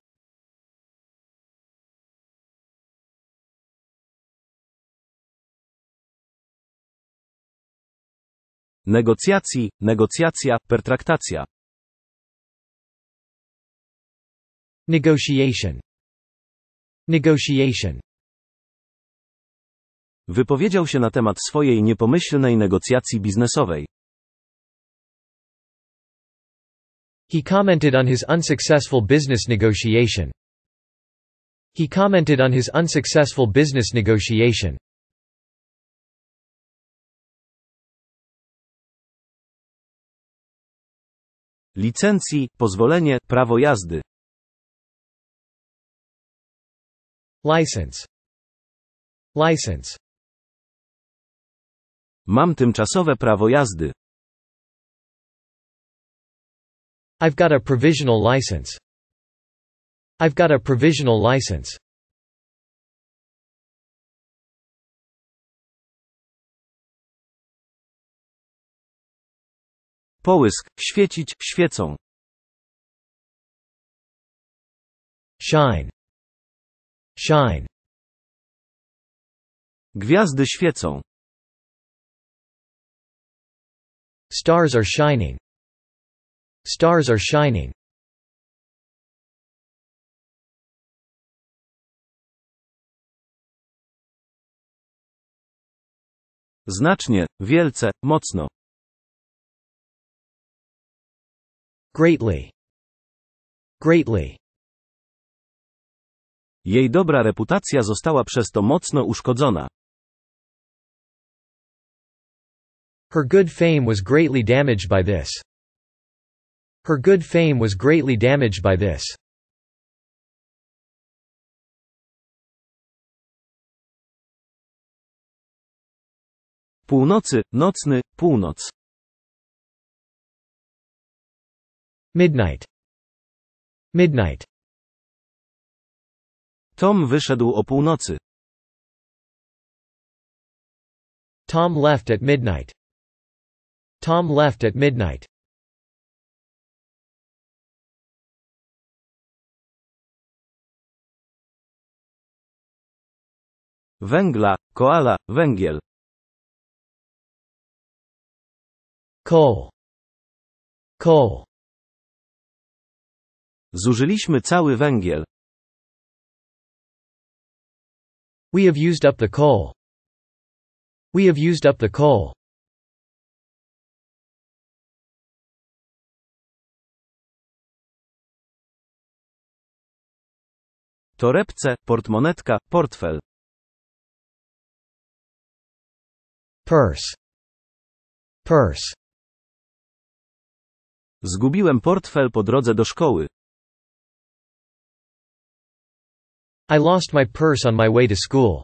Negocjacji, negocjacja, pertraktacja. Negotiation. Negotiation. Wypowiedział się na temat swojej niepomyślnej negocjacji biznesowej. He commented on his unsuccessful business negotiation. He commented on his unsuccessful business negotiation. Licencji, pozwolenie, prawo jazdy. License. License. Mam tymczasowe prawo jazdy. I've got a provisional license. I've got a provisional license. Połysk, świecić, świecą. Shine. Shine. Gwiazdy świecą. Stars are shining. Stars are shining. Znacznie, wielce, mocno. Greatly. Greatly. Jej dobra reputacja została przez to mocno uszkodzona. Her good fame was greatly damaged by this. Her good fame was greatly damaged by this. Północy, nocny, północ. Midnight. Midnight. Tom wyszedł o północy. Tom left at midnight. Tom left at midnight. Węgla, koala, węgiel. Coal. Coal. Zużyliśmy cały węgiel. We have used up the coal. We have used up the coal. Torebce, portmonetka, portfel. Purse. Purse. Zgubiłem portfel po drodze do szkoły. I lost my purse on my way to school.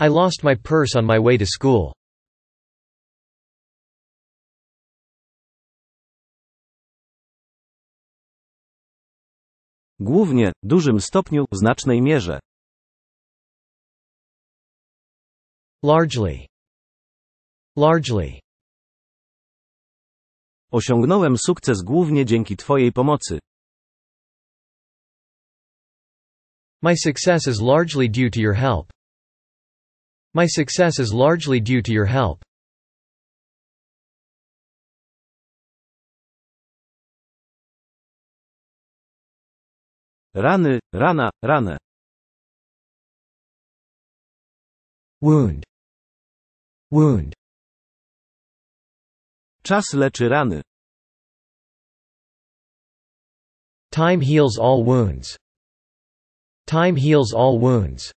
I lost my purse on my way to school. Głównie, w dużym stopniu, w znacznej mierze. Largely. Largely. Osiągnąłem sukces głównie dzięki twojej pomocy. My success is largely due to your help. My success is largely due to your help. Rany, rana, ranę. Wound. Wound. Czas leczy rany. Time heals all wounds. Time heals all wounds.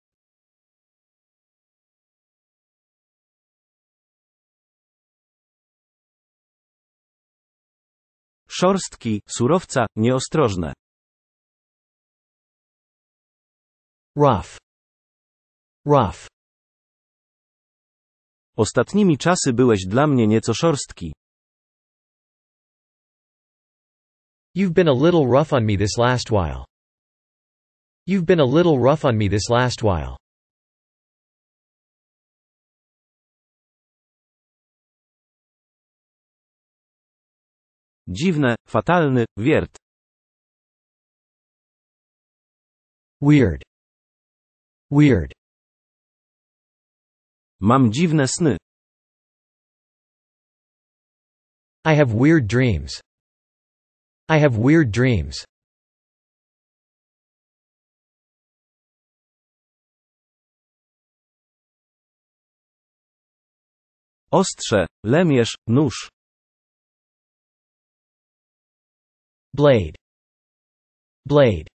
Szorstki, surowca, nieostrożne. Rough. Rough. Ostatnimi czasy byłeś dla mnie nieco szorstki. You've been a little rough on me this last while. You've been a little rough on me this last while. Dziwne, fatalny, wierd. Weird. Weird. Mam dziwne sny. I have weird dreams. I have weird dreams. Ostrze, lemierz, nóż. Blade. Blade.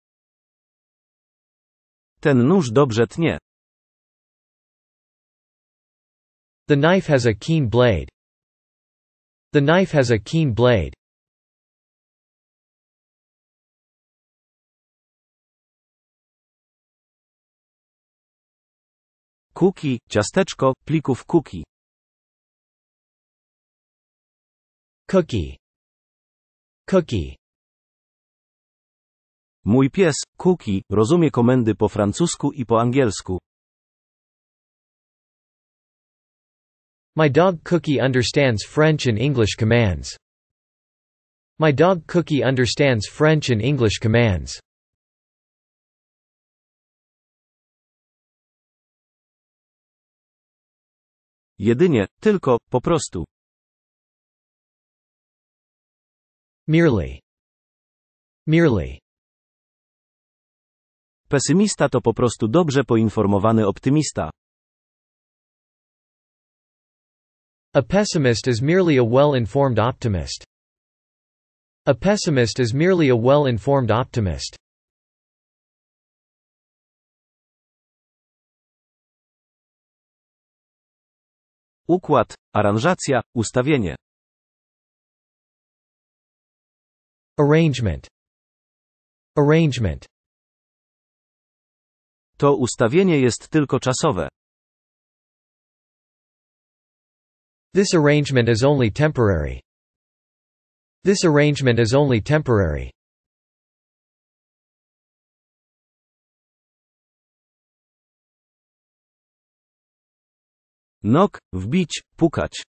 Ten nóż dobrze tnie. The knife has a keen blade. The knife has a keen blade. Cookie, ciasteczko, plików cookie. Cookie. Cookie. Mój pies, Cookie, rozumie komendy po francusku i po angielsku. My dog Cookie understands French and English commands. My dog Cookie understands French and English commands. Jedynie, tylko, po prostu. Merely. Merely. Pesymista to po prostu dobrze poinformowany optymista. A pessimist is merely a well-informed optimist. A pessimist is merely a well-informed optimist. Układ, aranżacja, ustawienie. Arrangement. Arrangement. To ustawienie jest tylko czasowe. This arrangement is only temporary. This arrangement is only temporary. Knock, wbić, pukać.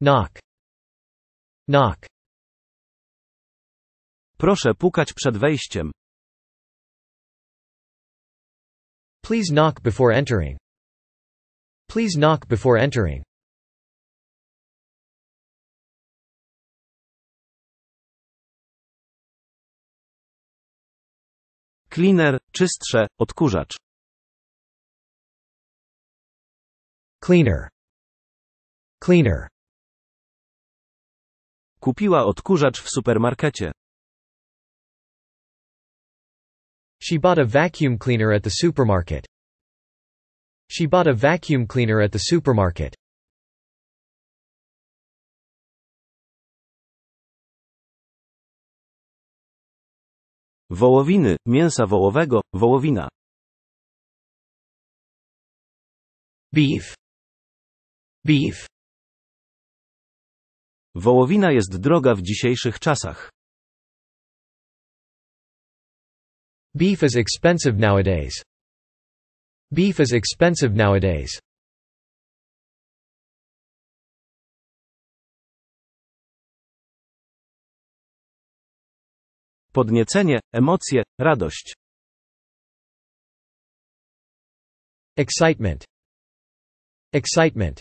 Knock. Knock. Proszę pukać przed wejściem. Please knock before entering. Please knock before entering. Cleaner, czystsze, odkurzacz. Cleaner. Cleaner. Kupiła odkurzacz w supermarkecie. She bought a vacuum cleaner at the supermarket. She bought a vacuum cleaner at the supermarket. Wołowiny, mięsa wołowego, wołowina. Beef. Beef. Wołowina jest droga w dzisiejszych czasach. Beef is expensive nowadays. Beef is expensive nowadays. Podniecenie, emocje, radość. Excitement. Excitement.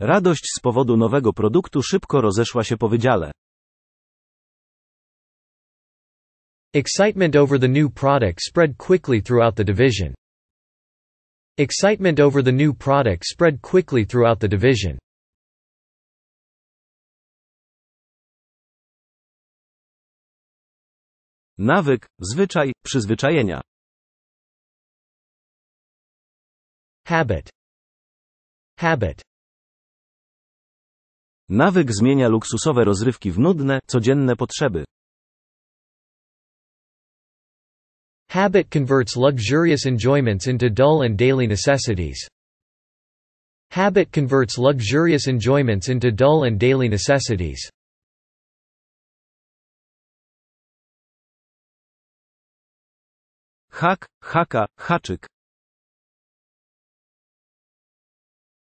Radość z powodu nowego produktu szybko rozeszła się po wydziale. Excitement over the new product spread quickly throughout the division. Excitement over the new product spread quickly throughout the division. Nawyk, zwyczaj, przyzwyczajenia. Habit. Habit. Nawyk zmienia luksusowe rozrywki w nudne, codzienne potrzeby. Habit converts luxurious enjoyments into dull and daily necessities. Habit converts luxurious enjoyments into dull and daily necessities. Hak, haka, haczyk.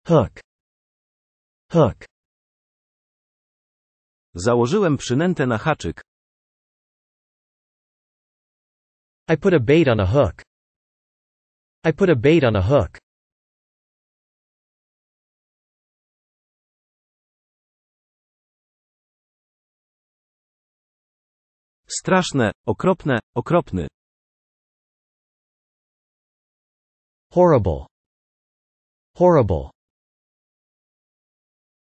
Hook. Hook. Założyłem przynętę na haczyk. I put a bait on a hook. I put a bait on a hook. Straszne, okropne, okropny. Horrible. Horrible.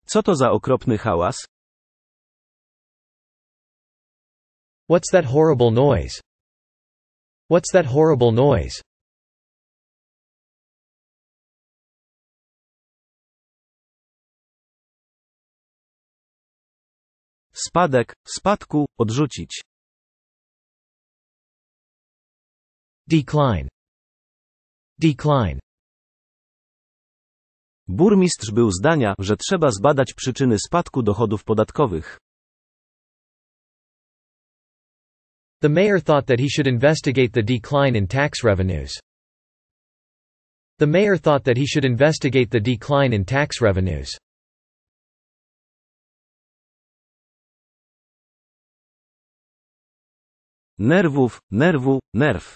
Co to za okropny hałas? What's that horrible noise? What's that horrible noise? Spadek, spadku, odrzucić. Decline. Decline. Burmistrz był zdania, że trzeba zbadać przyczyny spadku dochodów podatkowych. The mayor thought that he should investigate the decline in tax revenues. The mayor thought that he should investigate the decline in tax revenues. Nerwów, nerwu, nerw.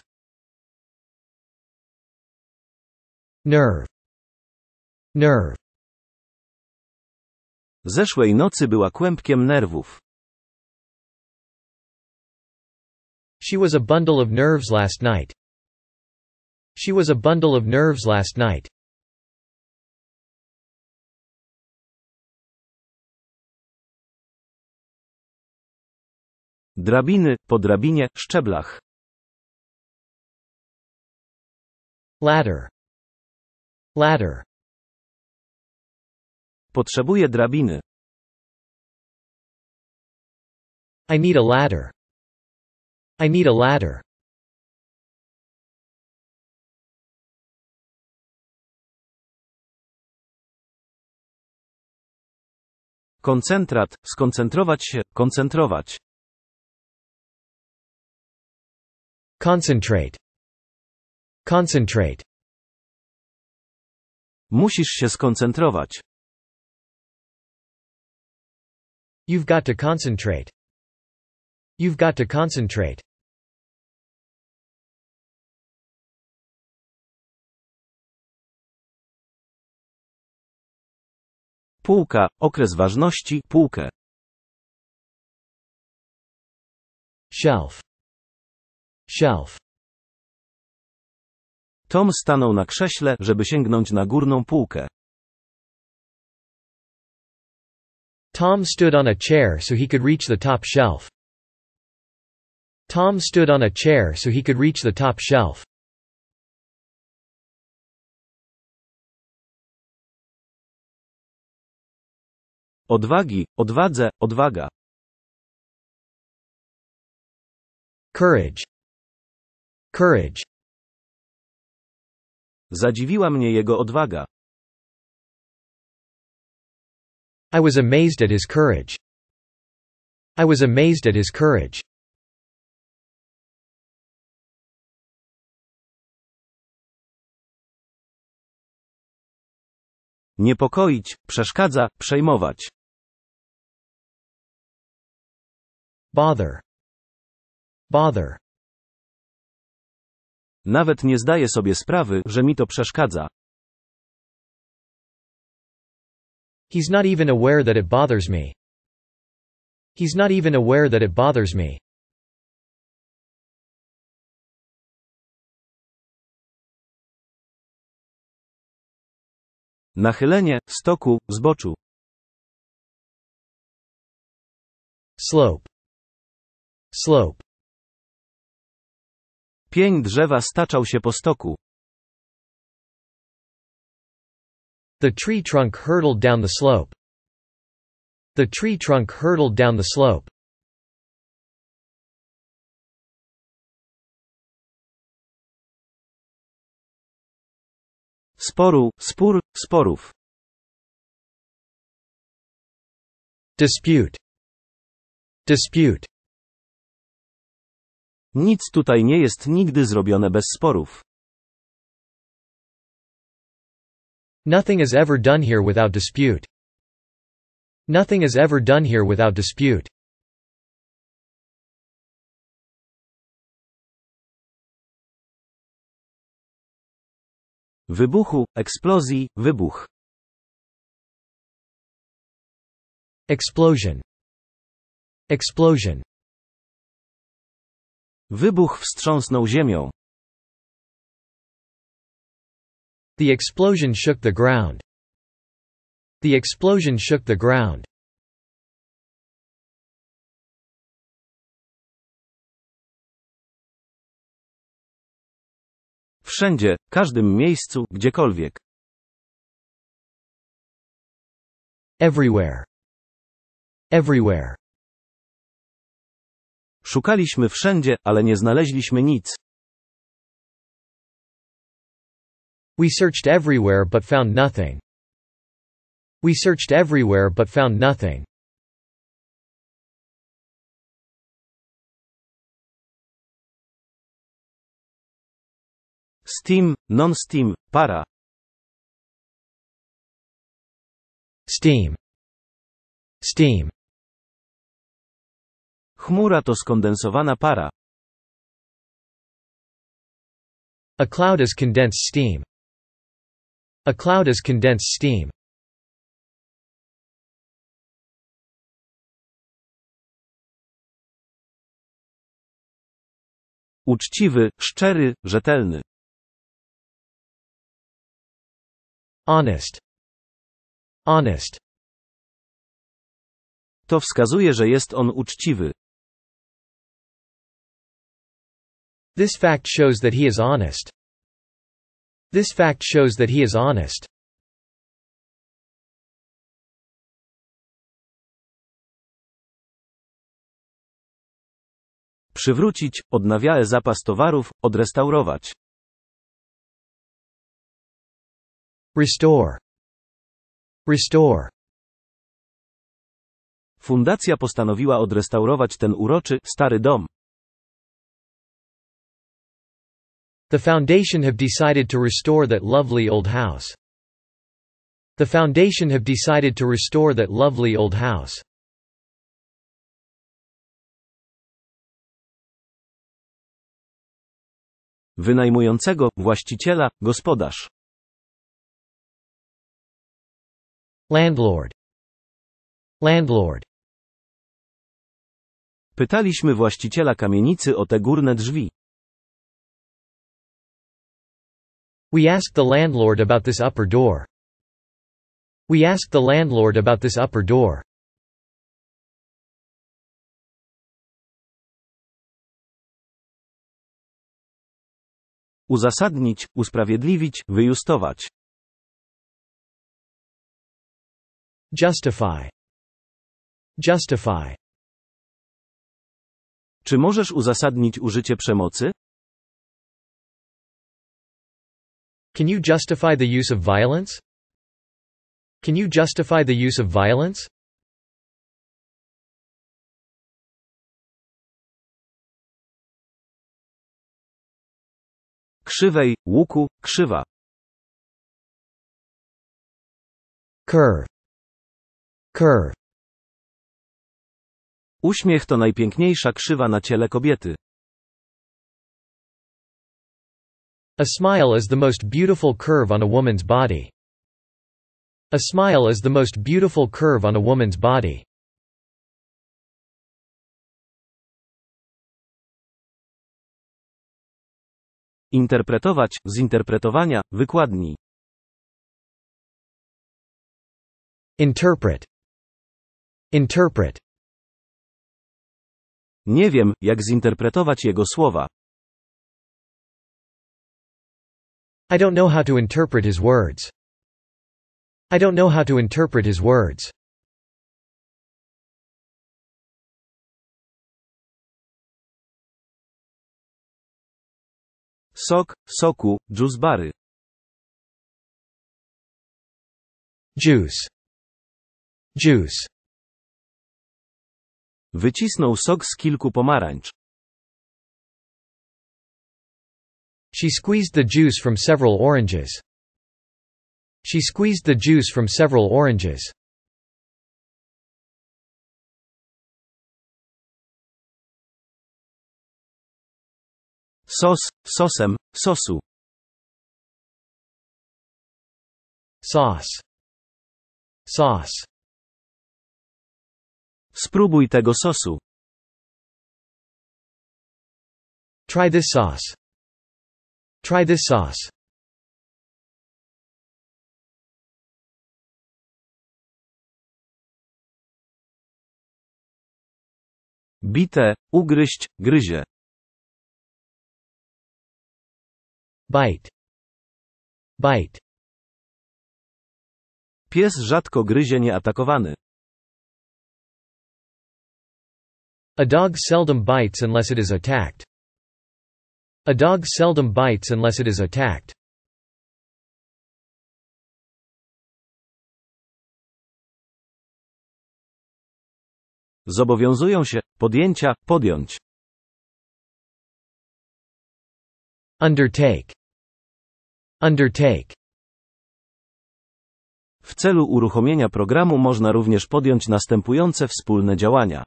Nerve. Nerve. Zeszłej nocy była kłębkiem nerwów. She was a bundle of nerves last night. She was a bundle of nerves last night. Drabiny, po drabinie, szczeblach. Ladder. Ladder. Potrzebuję drabiny. I need a ladder. I need a ladder. Koncentrat, skoncentrować się, koncentrować. Concentrate. Concentrate. Musisz się skoncentrować. You've got to concentrate. You've got to concentrate. Półka, okres ważności, półkę. Shelf. Shelf. Tom stanął na krześle, żeby sięgnąć na górną półkę. Tom stood on a chair so he could reach the top shelf. Tom stood on a chair so he could reach the top shelf. Odwagi, odwadze, odwaga. Courage. Courage. Zadziwiła mnie jego odwaga. I was amazed at his courage. I was amazed at his courage. Niepokoić, przeszkadza, przejmować. Bother. Bother. Nawet nie zdaję sobie sprawy, że mi to przeszkadza. He's not even aware that it bothers me. He's not even aware that it bothers me. Nachylenie, stoku, zboczu. Slope. Slope. Pień drzewa staczał się po stoku. The tree trunk hurtled down the slope. The tree trunk hurtled down the slope. Sporu, spór, sporów. Dispute. Dispute. Nic tutaj nie jest nigdy zrobione bez sporów. Nothing is ever done here without dispute. Nothing is ever done here without dispute. Wybuchu, eksplozji, wybuch. Explosion. Explosion. Wybuch wstrząsnął ziemią. The explosion shook the ground. The explosion shook the ground. Wszędzie, każdym miejscu, gdziekolwiek. Everywhere. Everywhere. Szukaliśmy wszędzie, ale nie znaleźliśmy nic. We searched everywhere but found nothing. We searched everywhere but found nothing. Steam, non-steam, para. Steam. Steam. Chmura to skondensowana para. A cloud is condensed steam. A cloud is condensed steam. Uczciwy, szczery, rzetelny. Honest. Honest. To wskazuje, że jest on uczciwy. This fact shows that he is honest. This fact shows that he is honest. Przywrócić, odnawiały zapas towarów, odrestaurować. Restore. Restore. Fundacja postanowiła odrestaurować ten uroczy, stary dom. The foundation have decided to restore that lovely old house. The foundation have decided to restore that lovely old house. Wynajmującego, właściciela, gospodarz. Landlord. Landlord. Pytaliśmy właściciela kamienicy o te górne drzwi. We asked the landlord about this upper door. We asked the landlord about this upper door. Uzasadnić, usprawiedliwić, wyjustować. Justify. Justify. Czy możesz uzasadnić użycie przemocy? Can you justify the use of violence? Can you justify the use of violence? Krzywej, łuku, krzywa. Curve. Curve. Uśmiech to najpiękniejsza krzywa na ciele kobiety. A smile is the most beautiful curve on a woman's body. A smile is the most beautiful curve on a woman's body. Interpretować, zinterpretowania, wykładni. Interpret. Interpret. Nie wiem, jak zinterpretować jego słowa. I don't know how to interpret his words. I don't know how to interpret his words. Sok, soku, juice bary. Juice. Juice. Wycisnął sok z kilku pomarańcz. She squeezed the juice from several oranges. She squeezed the juice from several oranges. Sos, sosem, sosu. Sauce. Sauce. Spróbuj tego sosu. Try this sauce. Try this sauce. Bite, ugryźć, gryzie. Bite. Bite. Pies rzadko gryzie nieatakowany. A dog seldom bites unless it is attacked. A dog seldom bites unless it is attacked. Zobowiązują się, podjęcia, podjąć. Undertake. Undertake. W celu uruchomienia programu można również podjąć następujące wspólne działania.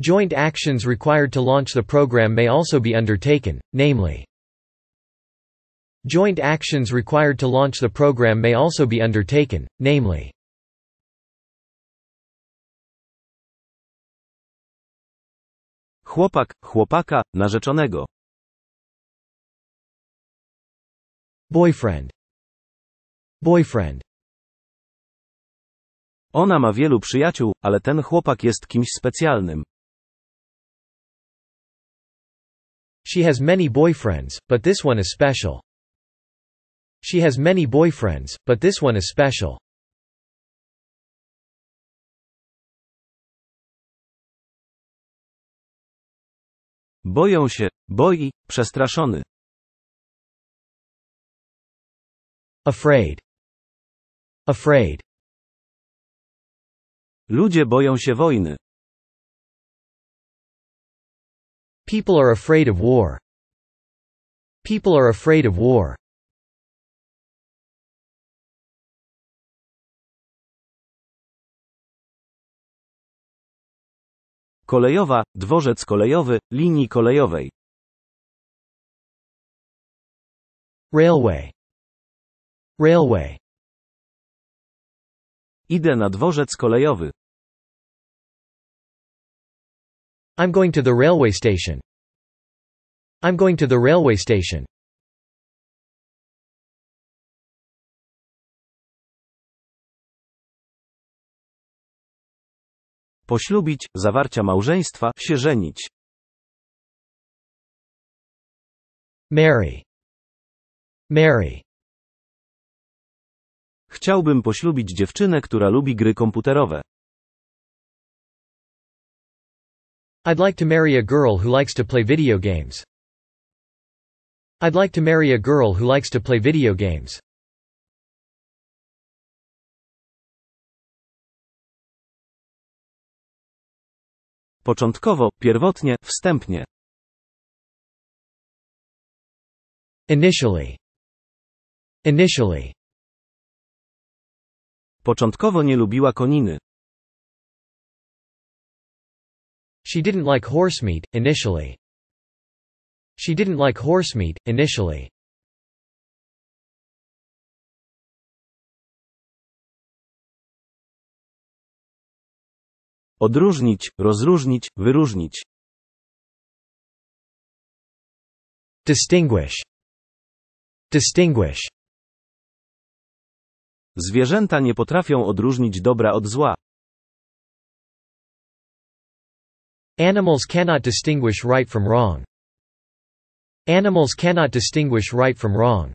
Joint actions required to launch the program may also be undertaken, namely. Joint actions required to launch the program may also be undertaken, namely. Chłopak, chłopaka, narzeczonego. Boyfriend. Boyfriend. Ona ma wielu przyjaciół, ale ten chłopak jest kimś specjalnym. She has many boyfriends, but this one is special. She has many boyfriends, but this one is special. Boją się, boi, przestraszony. Afraid. Afraid. Ludzie boją się wojny. People are afraid of war. People are afraid of war. Kolejowa, dworzec kolejowy, linii kolejowej. Railway. Railway. Idę na dworzec kolejowy. I'm going to the railway station. I'm going to the railway station. Poślubić, zawarcia małżeństwa, się żenić. Marry. Marry. Chciałbym poślubić dziewczynę, która lubi gry komputerowe. I'd like to marry a girl who likes to play video games. I'd like to marry a girl who likes to play video games. Początkowo, pierwotnie, wstępnie. Initially. Initially. Początkowo nie lubiła koniny. She didn't like horse meat, initially. She didn't like horse meat, initially. Odróżnić, rozróżnić, wyróżnić. Distinguish. Distinguish. Zwierzęta nie potrafią odróżnić dobra od zła. Animals cannot distinguish right from wrong. Animals cannot distinguish right from wrong.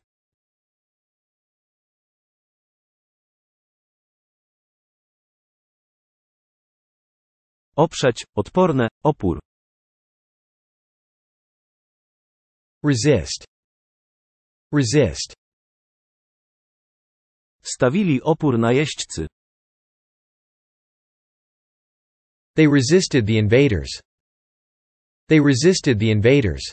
Oprzeć, odporne, opór. Resist. Resist. Stawili opór najeźdźcy. They resisted the invaders. They resisted the invaders.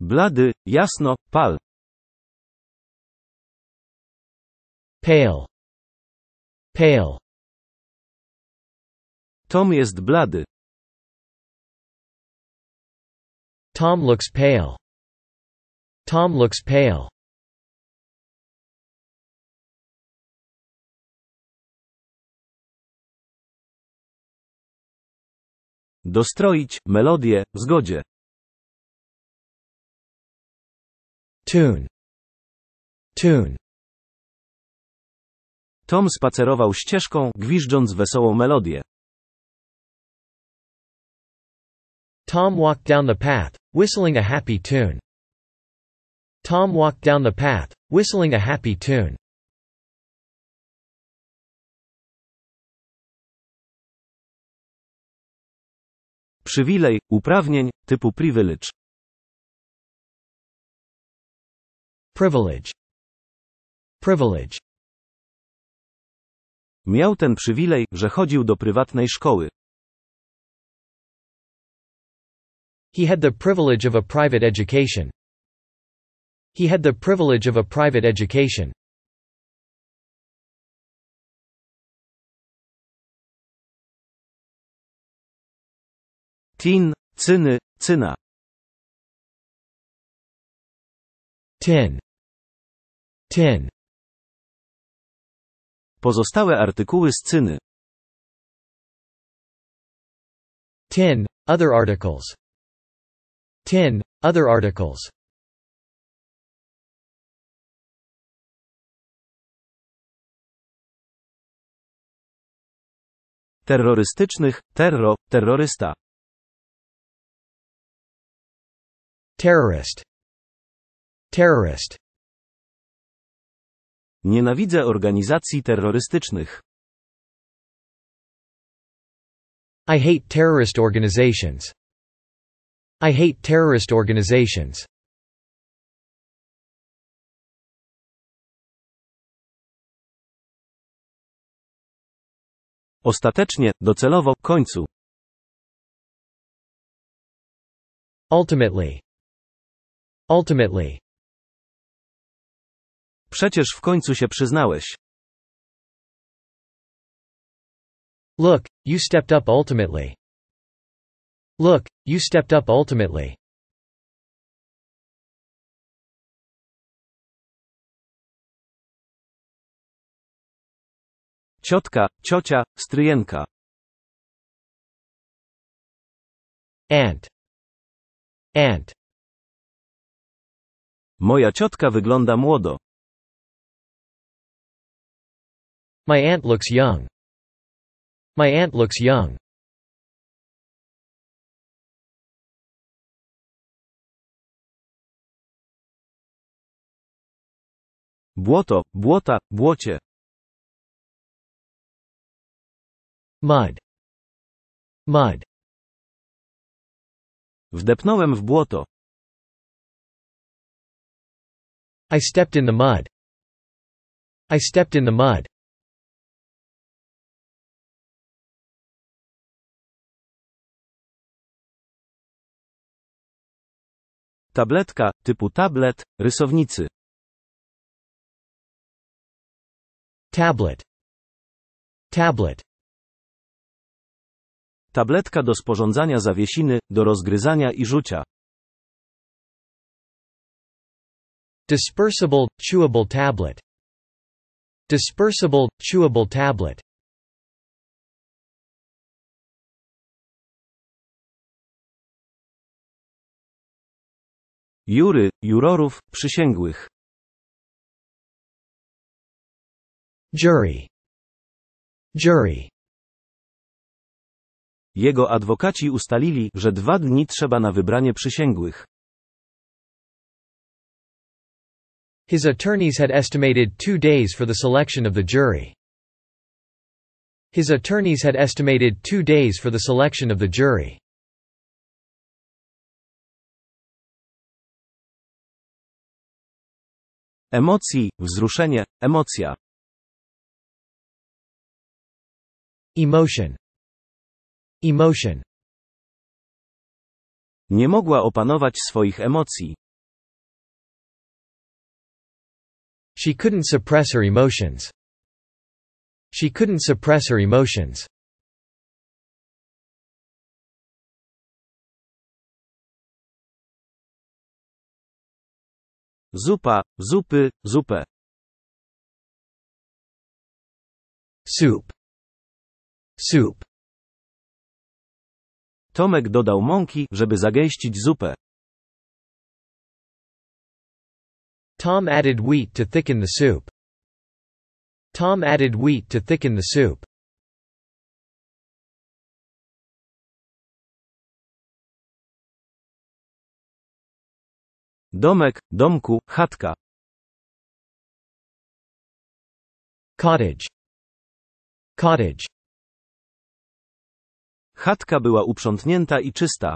Blady, jasno, pal. Pale. Pale. Tom jest blady. Tom looks pale. Tom looks pale. Dostroić, melodię, zgodzie. Tune. Tune. Tom spacerował ścieżką, gwiżdżąc wesołą melodię. Tom walked down the path, whistling a happy tune. Tom walked down the path, whistling a happy tune. Przywilej, uprawnień, typu privilege. Privilege. Privilege. Miał ten przywilej, że chodził do prywatnej szkoły. He had the privilege of a private education. He had the privilege of a private education. Tin, cyny, cyna. Tin. Tin. Pozostałe artykuły z cyny. Tin. Other articles. Tin. Other articles. Terrorystycznych, terro, terrorysta. Terrorist. Terrorist. Nienawidzę organizacji terrorystycznych. I hate terrorist organizations. I hate terrorist organizations. Ostatecznie, docelowo, końcu. Ultimately. Ultimately. Przecież w końcu się przyznałeś. Look, you stepped up ultimately. Look, you stepped up ultimately. Ciotka, ciocia, stryjenka. Aunt. Aunt. Moja ciotka wygląda młodo. My aunt looks young. My aunt looks young. Błoto, błota, błocie. Mud. Mud. Wdepnąłem w błoto. I stepped in the mud. I stepped in the mud. Tabletka, typu tablet, rysownicy. Tablet. Tablet. Tabletka do sporządzania zawiesiny, do rozgryzania i rzucia. Dispersible, chewable tablet. Dispersible, chewable tablet. Jury, jurorów, przysięgłych. Jury. Jury. Jego adwokaci ustalili, że 2 dni trzeba na wybranie przysięgłych. His attorneys had estimated 2 days for the selection of the jury. His attorneys had estimated 2 days for the selection of the jury. Emocji, wzruszenie, emocja. Emotion. Emotion. Nie mogła opanować swoich emocji. She couldn't suppress her emotions. She couldn't suppress her emotions. Zupa, zupy, zupę. Soup. Soup. Tomek dodał mąki, żeby zagęścić zupę. Tom added wheat to thicken the soup. Tom added wheat to thicken the soup. Domek, domku, chatka. Cottage. Cottage. Chatka była uprzątnięta i czysta.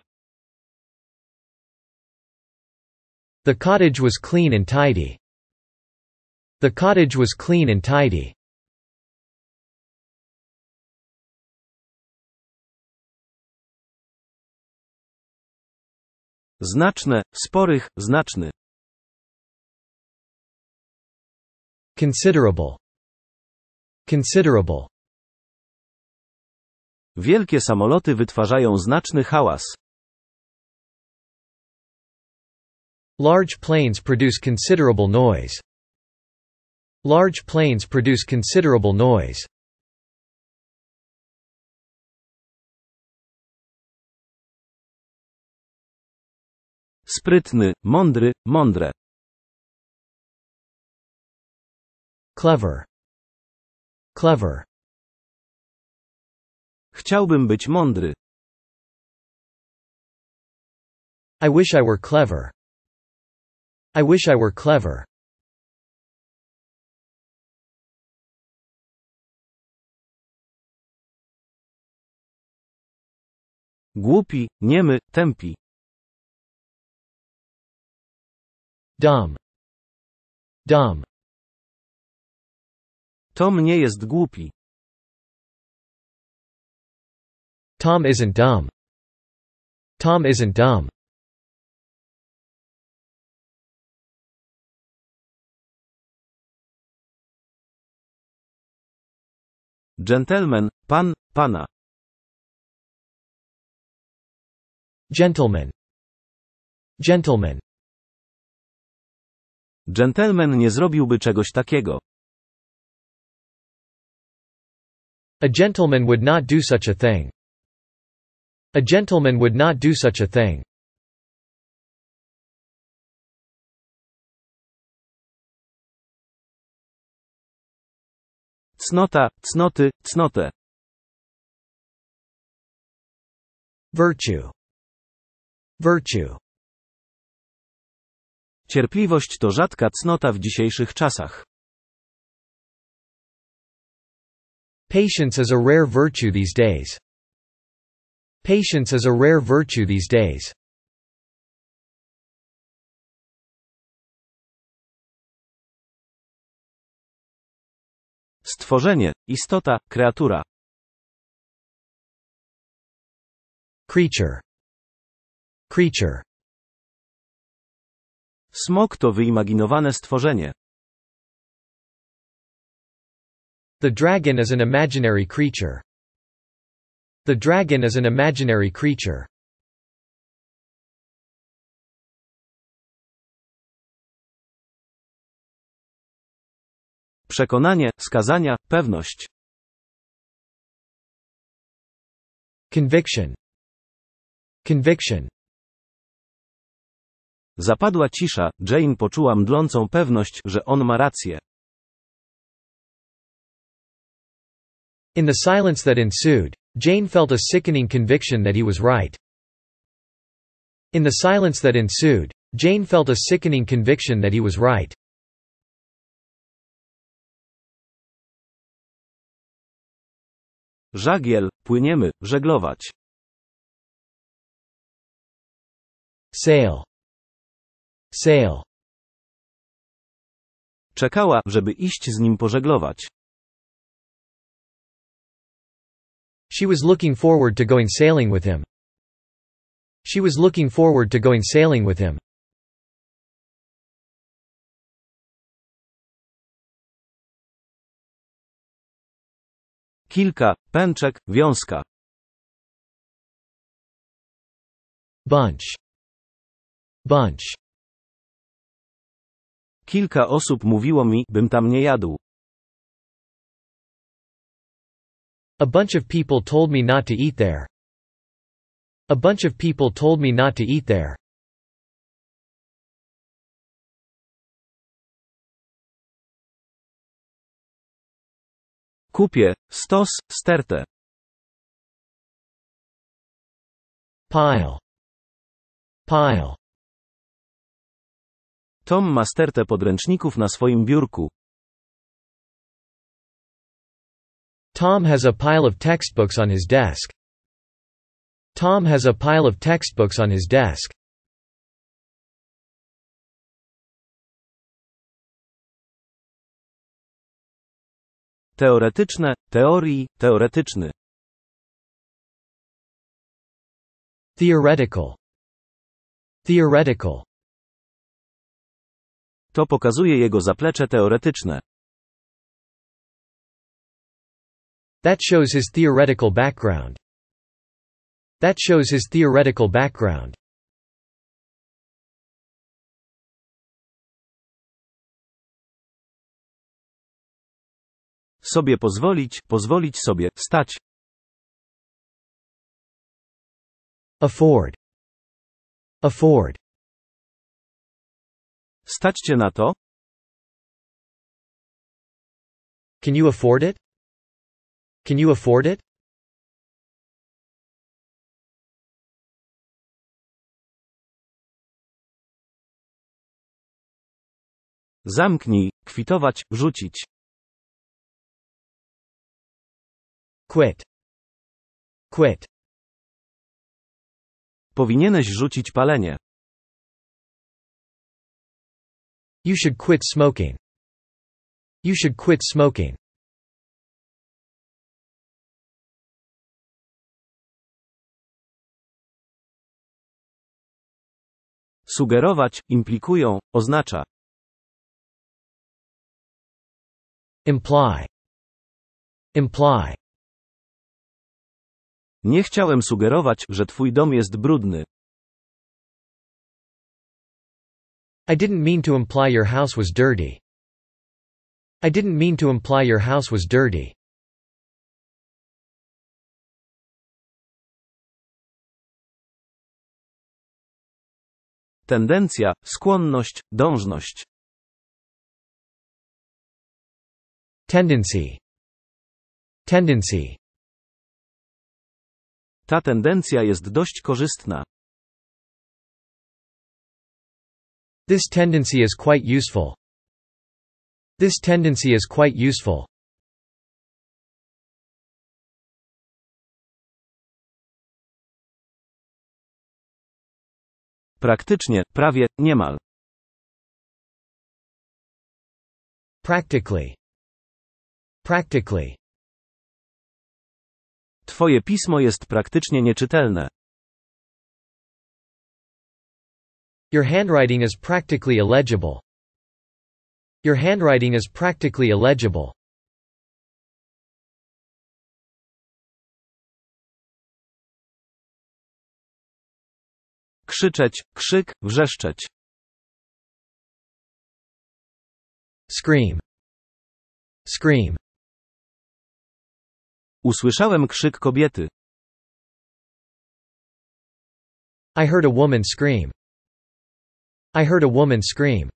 The cottage was clean and tidy. The cottage was clean and tidy. Znaczne, sporych, znaczny. Considerable. Considerable. Wielkie samoloty wytwarzają znaczny hałas. Large planes produce considerable noise. Large planes produce considerable noise. Sprytny, mądry, mądre. Clever. Clever. Chciałbym być mądry. I wish I were clever. I wish I were clever. Głupi, niemy, tępi. Dumb. Dumb. Tom nie jest głupi. Tom isn't dumb. Tom isn't dumb. Gentleman, pan, pana. Gentleman. Gentleman. Gentleman nie zrobiłby czegoś takiego. A gentleman would not do such a thing. A gentleman would not do such a thing. Cnota, cnoty, cnotę. Virtue. Virtue. Cierpliwość to rzadka cnota w dzisiejszych czasach. Patience is a rare virtue these days. Patience is a rare virtue these days. Stworzenie, istota, kreatura. Creature. Creature. Smok to wyimaginowane stworzenie. The dragon is an imaginary creature. The dragon is an imaginary creature. Przekonanie, skazania, pewność. Conviction. Conviction. Zapadła cisza, Jane poczuła mdlącą pewność, że on ma rację. In the silence that ensued, Jane felt a sickening conviction that he was right. In the silence that ensued, Jane felt a sickening conviction that he was right. Żagiel, płyniemy, żeglować. Sail. Sail. Czekała, żeby iść z nim pożeglować. She was looking forward to going sailing with him. She was looking forward to going sailing with him. Kilka, pęczek, wiązka. Bunch. Bunch. Kilka osób mówiło mi, bym tam nie jadł. A bunch of people told me not to eat there. A bunch of people told me not to eat there. Kupię, stos, stertę. Pile. Pile. Tom ma stertę podręczników na swoim biurku. Tom has a pile of textbooks on his desk. Tom has a pile of textbooks on his desk. Teoretyczne, teorii, teoretyczny. Theoretical. Theoretical. To pokazuje jego zaplecze teoretyczne. That shows his theoretical background. That shows his theoretical background. Sobie pozwolić, pozwolić sobie, stać. Afford. Afford. Stać cię na to? Can you afford it? Can you afford it? Zamknij, kwitować, rzucić. Quit. Quit. Powinieneś rzucić palenie. You should quit smoking. You should quit smoking. Sugerować, implikują, oznacza. Imply. Imply. Nie chciałem sugerować, że twój dom jest brudny. I didn't mean to imply your house was dirty. I didn't mean to imply your house was dirty. Tendencja, skłonność, dążność. Tendency. Tendency. Ta tendencja jest dość korzystna. This tendency is quite useful. This tendency is quite useful. Praktycznie, prawie, niemal. Practically. Practically. Twoje pismo jest praktycznie nieczytelne. Your handwriting is practically illegible. Your handwriting is practically illegible. Krzyczeć, krzyk, wrzeszczeć. Scream. Scream. Usłyszałem krzyk kobiety. I heard a woman scream. I heard a woman scream.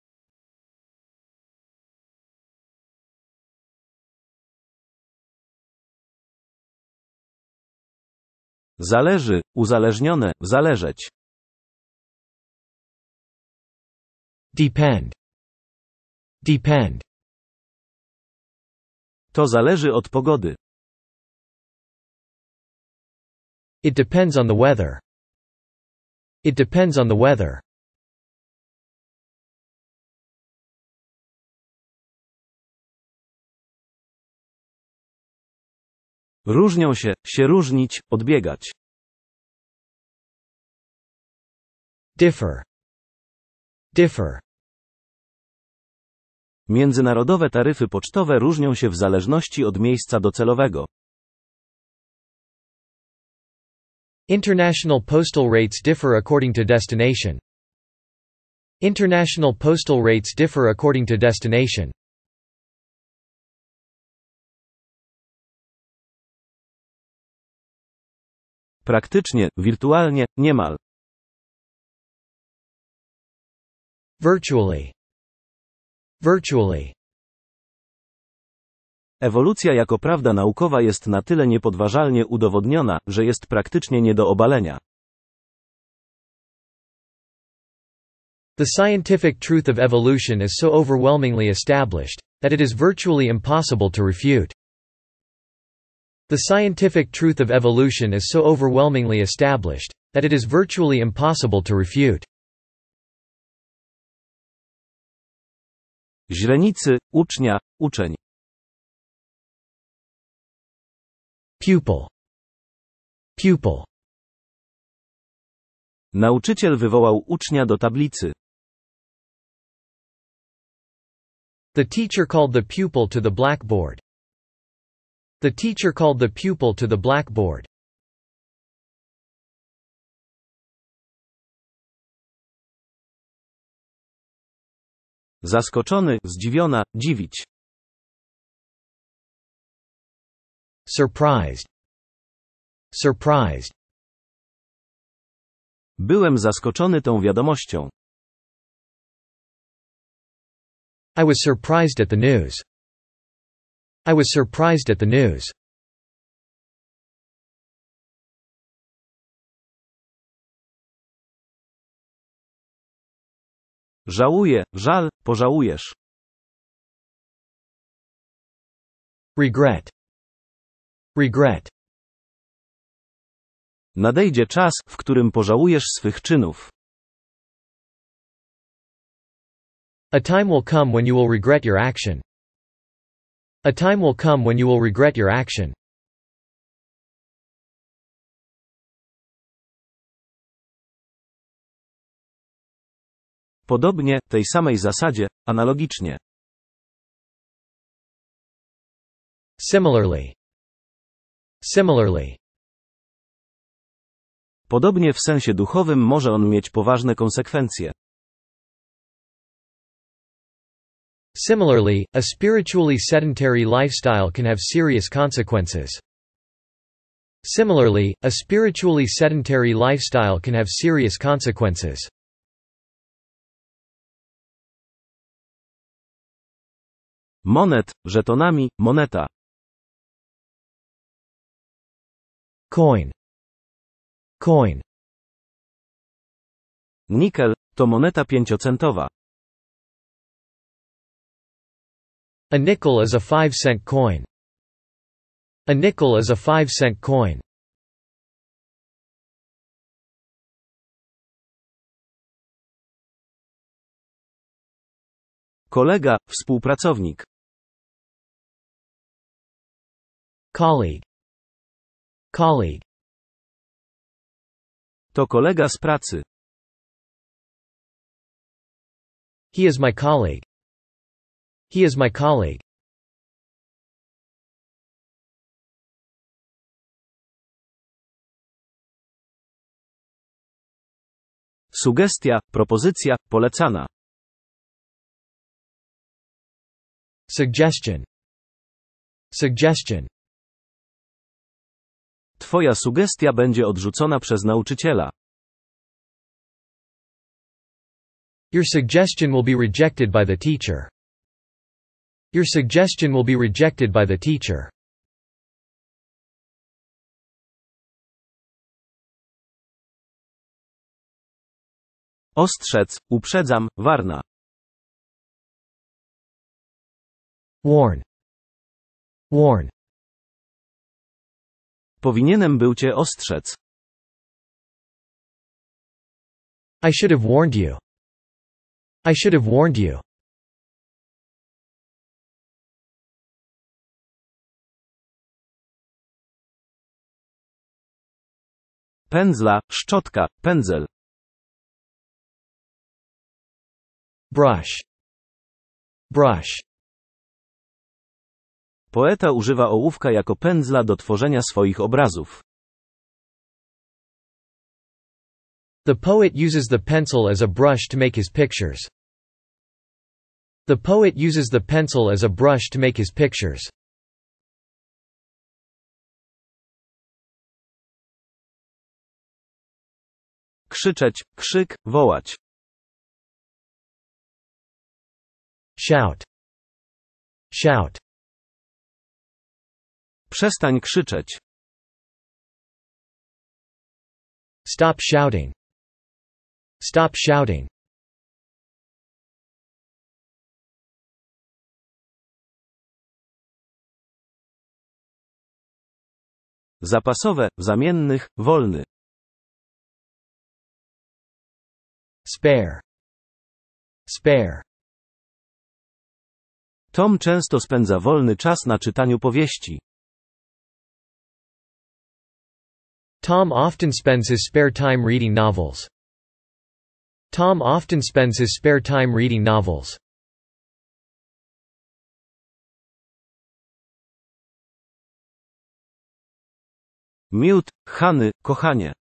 Zależy, uzależnione, zależeć. Depend. Depend. To zależy od pogody. It depends on the weather. It depends on the weather. Różnią się różnić, odbiegać. Differ. Differ. Międzynarodowe taryfy pocztowe różnią się w zależności od miejsca docelowego. International postal rates differ according to destination. International postal rates differ according to destination. Praktycznie, wirtualnie, niemal. Virtually. Virtually. Ewolucja jako prawda naukowa jest na tyle niepodważalnie udowodniona, że jest praktycznie nie do obalenia. The scientific truth of evolution is so overwhelmingly established that it is virtually impossible to refute. The scientific truth of evolution is so overwhelmingly established that it is virtually impossible to refute. Źrenicy, ucznia, uczeń. Pupil. Pupil. Nauczyciel wywołał ucznia do tablicy. The teacher called the pupil to the blackboard. The teacher called the pupil to the blackboard. Zaskoczony, zdziwiona, dziwić. Surprised. Surprised. Byłem zaskoczony tą wiadomością. I was surprised at the news. I was surprised at the news. Żałuję, żal, pożałujesz. Regret. Regret. Nadejdzie czas, w którym pożałujesz swych czynów. A time will come when you will regret your action. A time will come when you will regret your action. Podobnie, tej samej zasadzie, analogicznie. Similarly. Similarly. Podobnie w sensie duchowym może on mieć poważne konsekwencje. Similarly, a spiritually sedentary lifestyle can have serious consequences. Similarly, a spiritually sedentary lifestyle can have serious consequences. Monet, żetonami, moneta. Coin. Coin. Nikel, to moneta pięciocentowa. A nickel is a 5-cent coin. A nickel is a 5-cent coin. Kolega, współpracownik. Colleague. Colleague. To kolega z pracy. He is my colleague. He is my colleague. Sugestia, propozycja, polecana. Suggestion. Suggestion. Twoja sugestia będzie odrzucona przez nauczyciela. Your suggestion will be rejected by the teacher. Your suggestion will be rejected by the teacher. Ostrzec, uprzedzam, warna. Warn. Warn. Powinienem był cię ostrzec. I should have warned you. I should have warned you. Pędzla, szczotka, pędzel. Brush. Brush. Poeta używa ołówka jako pędzla do tworzenia swoich obrazów. The poet uses the pencil as a brush to make his pictures. The poet uses the pencil as a brush to make his pictures. Krzyczeć, krzyk, wołać. Shout. Shout. Przestań krzyczeć. Stop shouting. Stop shouting. Zapasowe, zamiennych, wolny. Spare. Spare. Tom często spędza wolny czas na czytaniu powieści. Tom often spends his spare time reading novels. Tom often spends his spare time reading novels. Miód, honey, kochanie.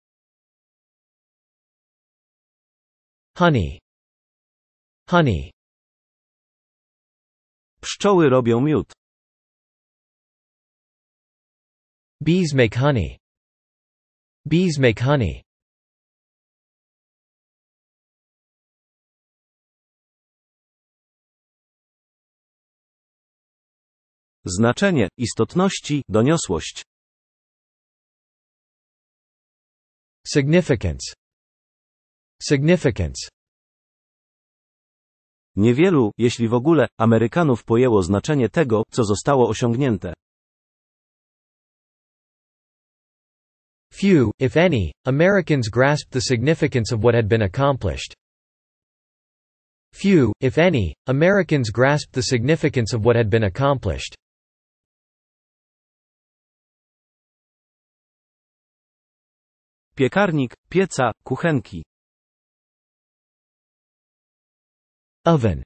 Honey. Honey. Pszczoły robią miód. Bees make honey. Bees make honey. Znaczenie, istotności, doniosłość. Significance. Significance. Niewielu, jeśli w ogóle, Amerykanów pojęło znaczenie tego, co zostało osiągnięte. Few, if any, Americans grasped the significance of what had been accomplished. Few, if any, Americans grasped the significance of what had been accomplished. Piekarnik, pieca, kuchenki. Oven.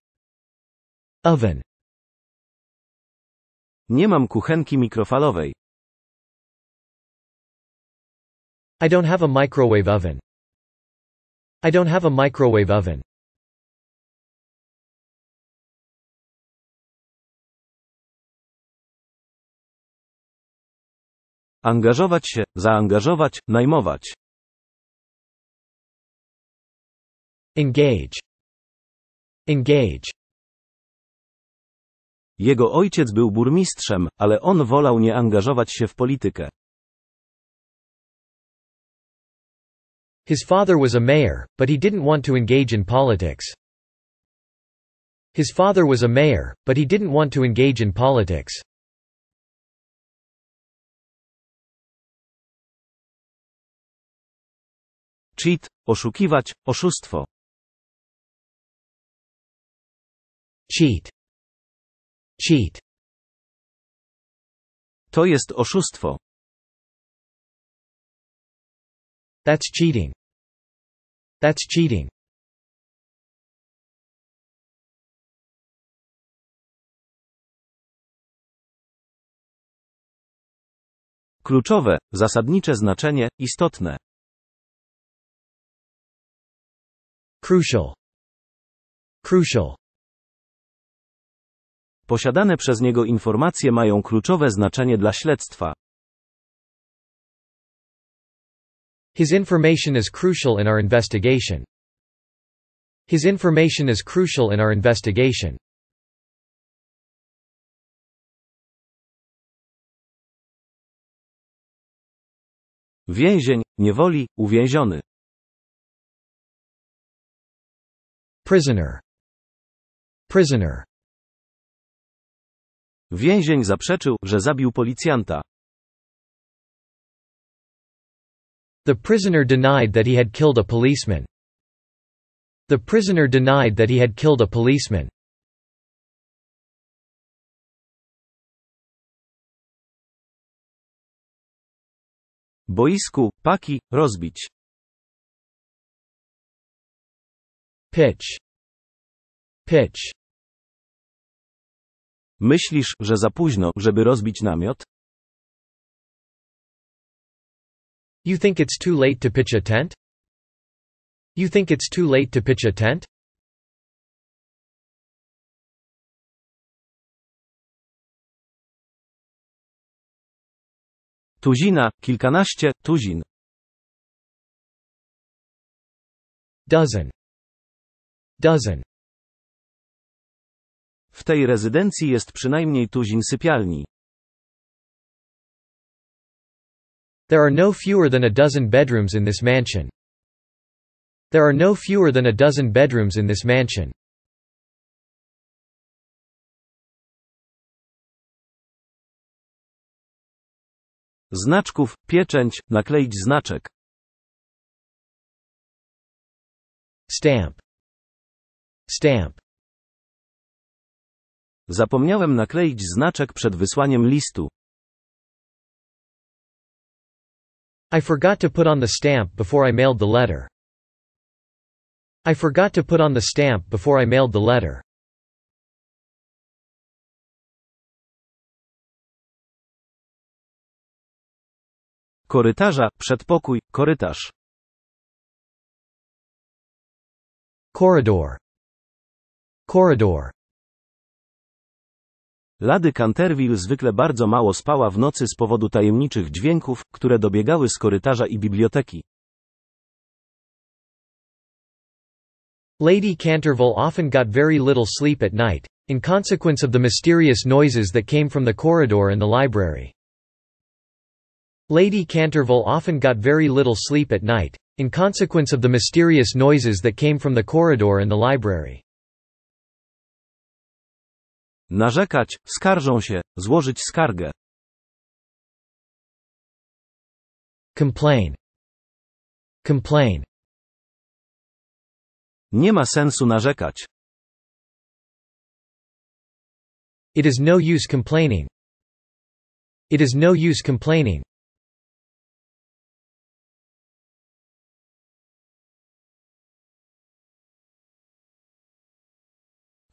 Oven. Nie mam kuchenki mikrofalowej. I don't have a microwave oven. I don't have a microwave oven. Angażować się, zaangażować, najmować. Engage. Engage. Jego ojciec był burmistrzem, ale on wolał nie angażować się w politykę. His father was a mayor, but he didn't want to engage in politics. His father was a mayor, but he didn't want to engage in politics. Cheat, oszukiwać, oszustwo. Cheat. Cheat. To jest oszustwo. That's cheating. That's cheating. Kluczowe, zasadnicze znaczenie, istotne. Crucial. Crucial. Posiadane przez niego informacje mają kluczowe znaczenie dla śledztwa. His information is crucial in our investigation. His information is crucial in our investigation. Więzień, niewoli, uwięziony. Prisoner. Prisoner. Więzień zaprzeczył, że zabił policjanta. The prisoner denied that he had killed a policeman. The prisoner denied that he had killed a policeman. Boisku, paki, rozbić. Pitch. Pitch. Myślisz, że za późno, żeby rozbić namiot? You think it's too late to pitch a tent? You think it's too late to pitch a tent? Tuzina, kilkanaście, tuzin. Dozen. Dozen. W tej rezydencji jest przynajmniej tuzin sypialni. There are no fewer than a dozen bedrooms in this mansion. There are no fewer than a dozen bedrooms in this mansion. Znaczków, pieczęć, nakleić znaczek. Stamp. Stamp. Zapomniałem nakleić znaczek przed wysłaniem listu. I forgot to put on the stamp before I mailed the letter. I forgot to put on the stamp before I mailed the letter. Korytarza, przedpokój, korytarz. Corridor. Corridor. Lady Canterville zwykle bardzo mało spała w nocy z powodu tajemniczych dźwięków, które dobiegały z korytarza i biblioteki. Lady Canterville often got very little sleep at night, in consequence of the mysterious noises that came from the corridor and the library. Lady Canterville often got very little sleep at night, in consequence of the mysterious noises that came from the corridor and the library. Narzekać, skarżą się, złożyć skargę. Complain. Complain. Nie ma sensu narzekać. It is no use complaining. It is no use complaining.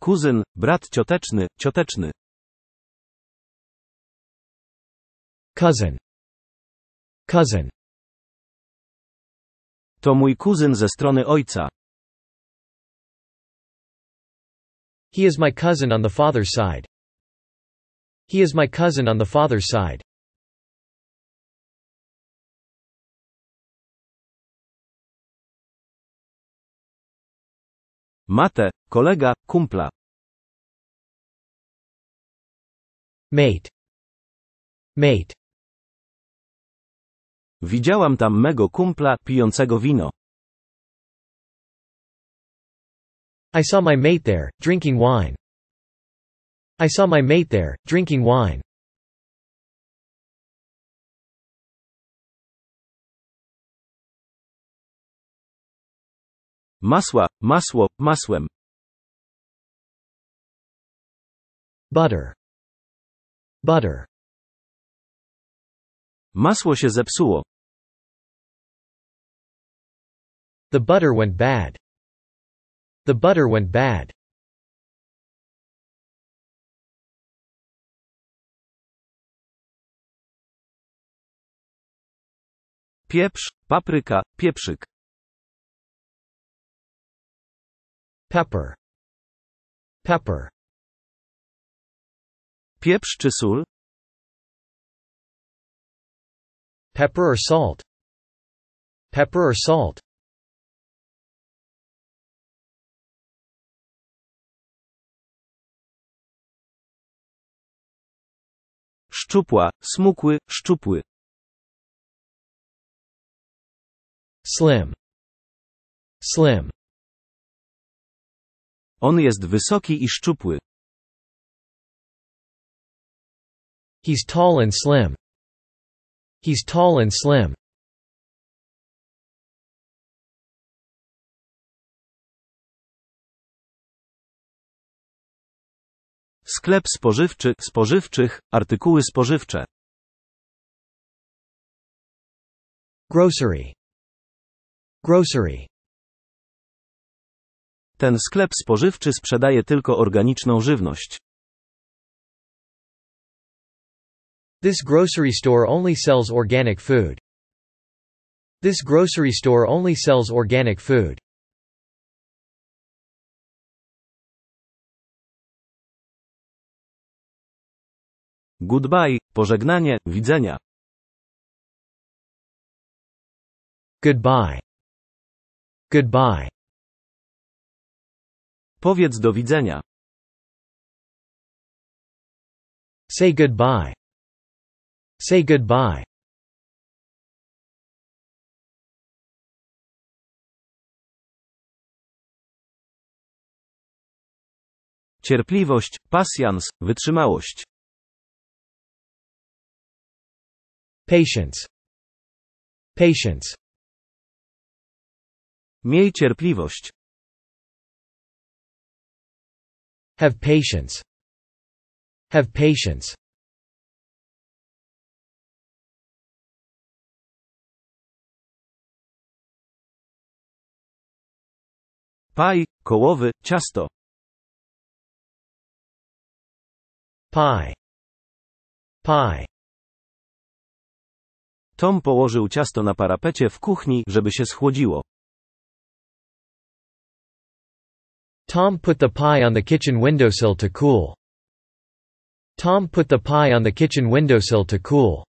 Kuzyn, brat cioteczny, cioteczny. Cousin. Cousin. To mój kuzyn ze strony ojca. He is my cousin on the father's side. He is my cousin on the father's side. Mate, kolega, kumpla. Mate. Mate. Widziałam tam mego kumpla pijącego wino. I saw my mate there, drinking wine. I saw my mate there, drinking wine. Masła, masło, masłem. Butter. Butter. Masło się zepsuło. The butter went bad. The butter went bad. Pieprz, papryka, pieprzyk. Pepper. Pepper. Pieprz czy sól? Pepper or salt. Pepper or salt. Szczupła, smukły, szczupły. Slim. Slim. On jest wysoki I szczupły. He's tall and slim. He's tall and slim. Sklep spożywczy, spożywczych, artykuły spożywcze. Grocery. Grocery. Ten sklep spożywczy sprzedaje tylko organiczną żywność. This grocery store only sells organic food. This grocery store only sells organic food. Goodbye, pożegnanie, widzenia. Goodbye. Goodbye. Powiedz do widzenia. Say goodbye. Say goodbye. Cierpliwość, pasjans, wytrzymałość. Patience. Patience. Miej cierpliwość. Have patience. Have patience. Pie, kołowy, ciasto. Pie. Pie. Tom położył ciasto na parapecie w kuchni, żeby się schłodziło. Tom put the pie on the kitchen windowsill to cool. Tom put the pie on the kitchen windowsill to cool.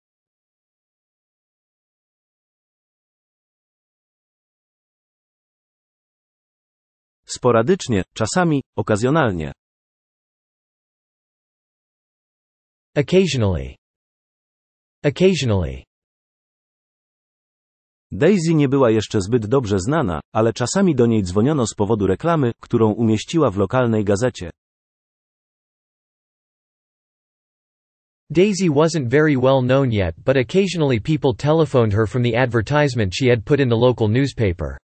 Sporadycznie, czasami, okazjonalnie. Occasionally. Daisy nie była jeszcze zbyt dobrze znana, ale czasami do niej dzwoniono z powodu reklamy, którą umieściła w lokalnej gazecie. Daisy wasn't very well known yet, but occasionally people telephoned her from the advertisement she had put in the local newspaper.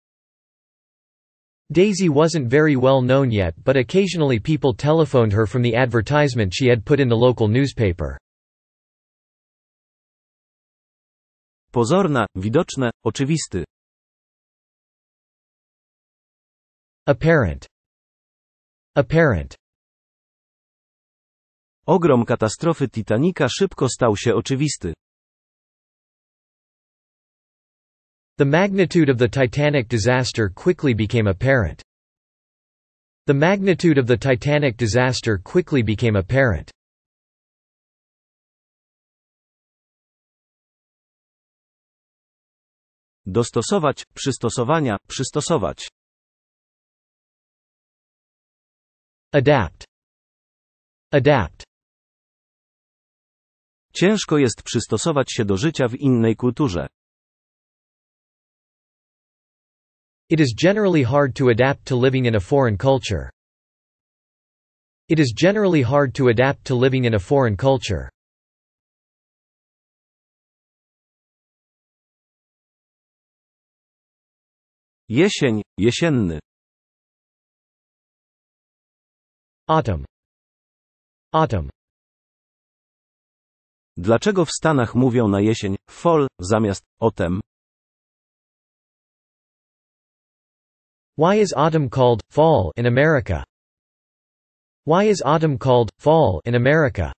Daisy wasn't very well known yet, but occasionally people telephoned her from the advertisement she had put in the local newspaper. Pozorna, widoczne, oczywisty. Apparent. Ogrom katastrofy Titanica szybko stał się oczywisty. The magnitude of the Titanic disaster quickly became apparent. The magnitude of the Titanic disaster quickly became apparent. Dostosować, przystosowania, przystosować. Adapt. Ciężko jest przystosować się do życia w innej kulturze. It is generally hard to adapt to living in a foreign culture. It is generally hard to adapt to living in a foreign culture. Jesień, jesienny. Autumn. Dlaczego w Stanach mówią na jesień fall zamiast autumn? Why is autumn called fall in America? Why is autumn called fall in America?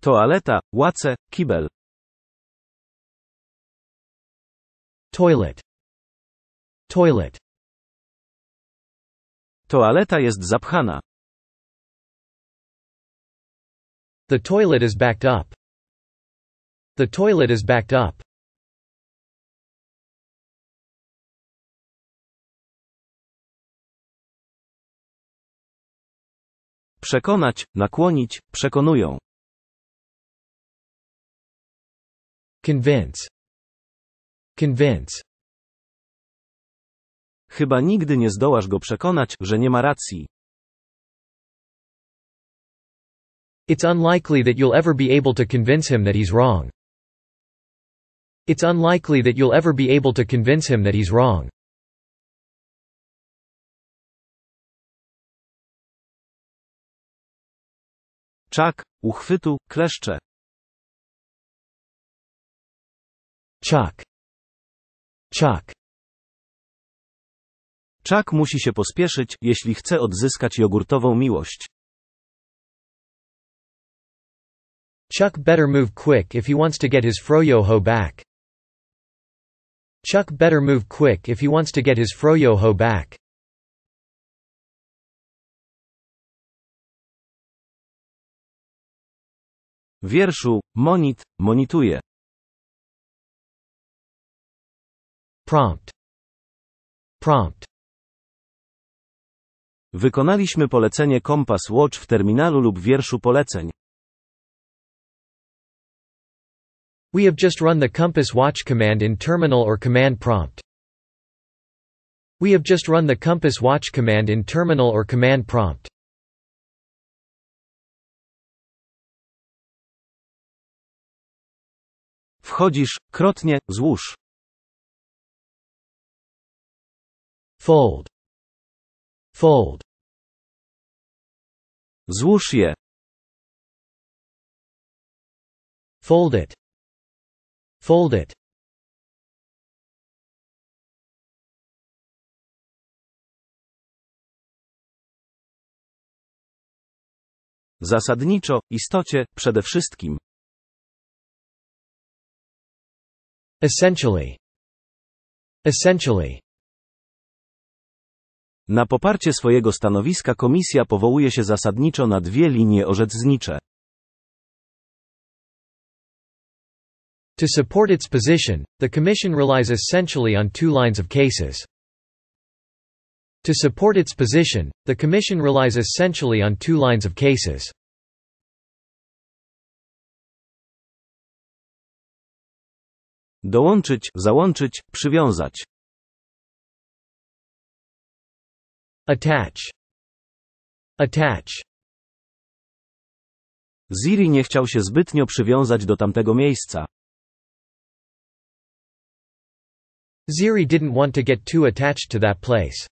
Toaleta, łace, kibel. Toilet. Toaleta jest zapchana. The toilet is backed up. The toilet is backed up. Przekonać, nakłonić, przekonują. Convince. Chyba nigdy nie zdołasz go przekonać, że nie ma racji. It's unlikely that you'll ever be able to convince him that he's wrong. It's unlikely that you'll ever be able to convince him that he's wrong. Czak, uchwytu, kleszcze. Chuck. Chuck musi się pospieszyć, jeśli chce odzyskać jogurtową miłość. Chuck better move quick if he wants to get his froyo-ho back. Chuck better move quick if he wants to get his froyo-ho back. Wierszu, monituje. Prompt. Wykonaliśmy polecenie Compass Watch w terminalu lub wierszu poleceń. We have just run the Compass Watch command in terminal or command prompt. We have just run the Compass Watch command in terminal or command prompt. Wchodzisz, krotnie, złóż. Fold. Złóż je. Fold it. Zasadniczo, istocie, przede wszystkim. Essentially. Na poparcie swojego stanowiska komisja powołuje się zasadniczo na dwie linie orzecznicze. To support its position, the Commission relies essentially on two lines of cases. To support its position, the Commission relies essentially on two lines of cases. Dołączyć, załączyć, przywiązać. Attach. Attach. Ziri nie chciał się zbytnio przywiązać do tamtego miejsca. Ziri didn't want to get too attached to that place.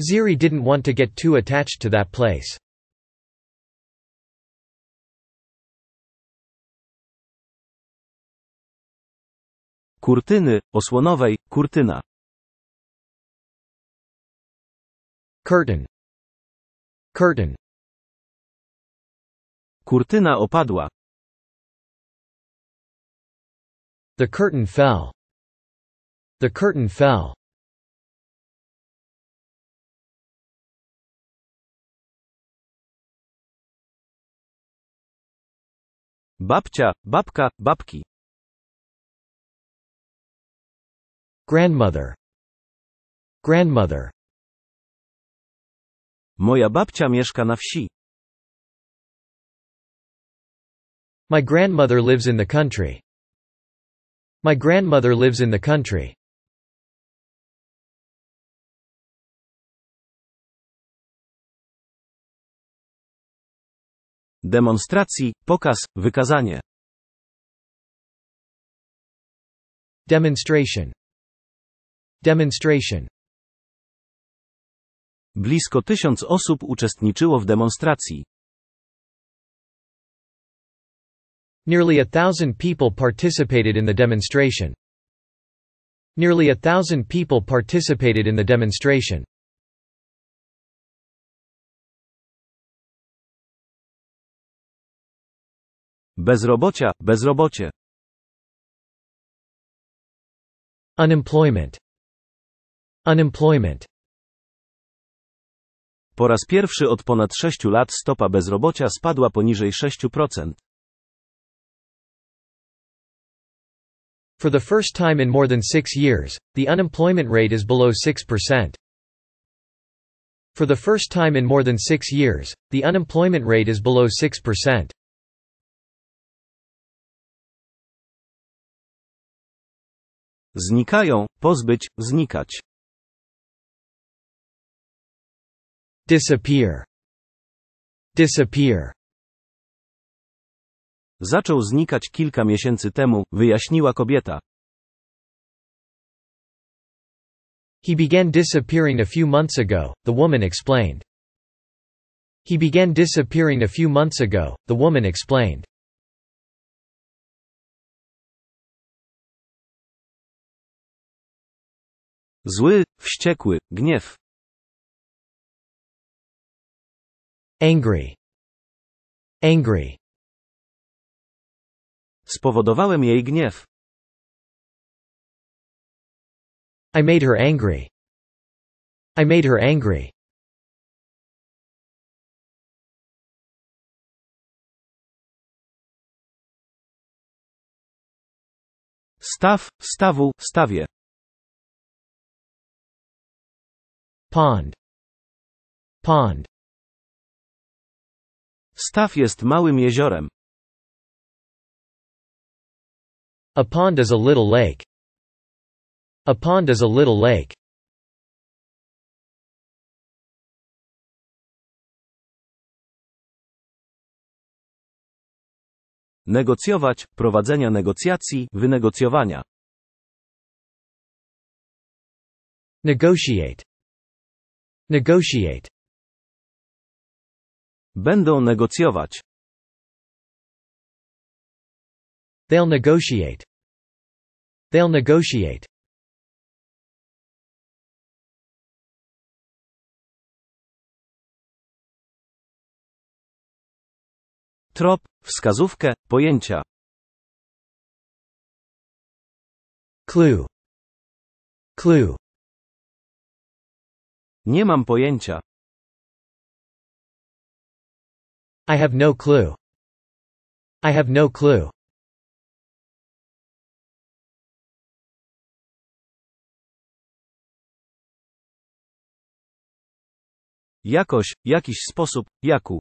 Ziri didn't want to get too attached to that place. Kurtyny, osłonowej, kurtyna. Curtain. Curtain. Kurtyna opadła. The curtain fell. The curtain fell. Babcia, babka, babki. Grandmother. Grandmother. Moja babcia mieszka na wsi. My grandmother lives in the country. My grandmother lives in the country. Demonstracji, pokaz, wykazanie. Demonstration. Demonstration. Blisko 1000 osób uczestniczyło w demonstracji. Nearly 1,000 people participated in the demonstration. Nearly 1,000 people participated in the demonstration. Bezrobocia, bezrobocie. Unemployment. Unemployment. Po raz pierwszy od ponad 6 lat stopa bezrobocia spadła poniżej 6%. For the first time in more than 6 years, the unemployment rate is below 6%. For the first time in more than 6 years, the unemployment rate is below 6%. Znikają, pozbyć, znikać. Disappear. Disappear. Zaczął znikać kilka miesięcy temu, wyjaśniła kobieta. He began disappearing a few months ago, the woman explained. He began disappearing a few months ago, the woman explained. Zły, wściekły, gniew. Angry. Angry. Spowodowałem jej gniew. I made her angry. I made her angry. Staw, stawu, stawie. Pond. Pond. Staw jest małym jeziorem. A pond is a little lake. A pond is a little lake. Negocjować, prowadzenia negocjacji, wynegocjowania. Negotiate. Negotiate. Będą negocjować. They'll negotiate. They'll negotiate. Trop, wskazówkę, pojęcia. Clue. Clue. Nie mam pojęcia. I have no clue. I have no clue. Jakoś, jakiś sposób, jaku.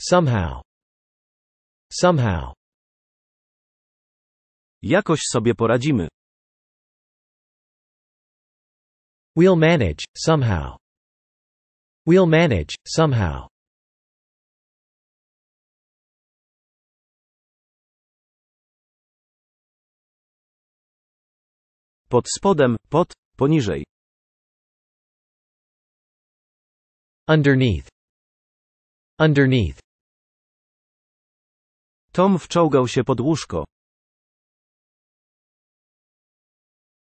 Somehow. Somehow. Jakoś sobie poradzimy. We'll manage, somehow. We'll manage, somehow. Pod spodem, pod, poniżej. Underneath. Underneath. Tom wczołgał się pod łóżko.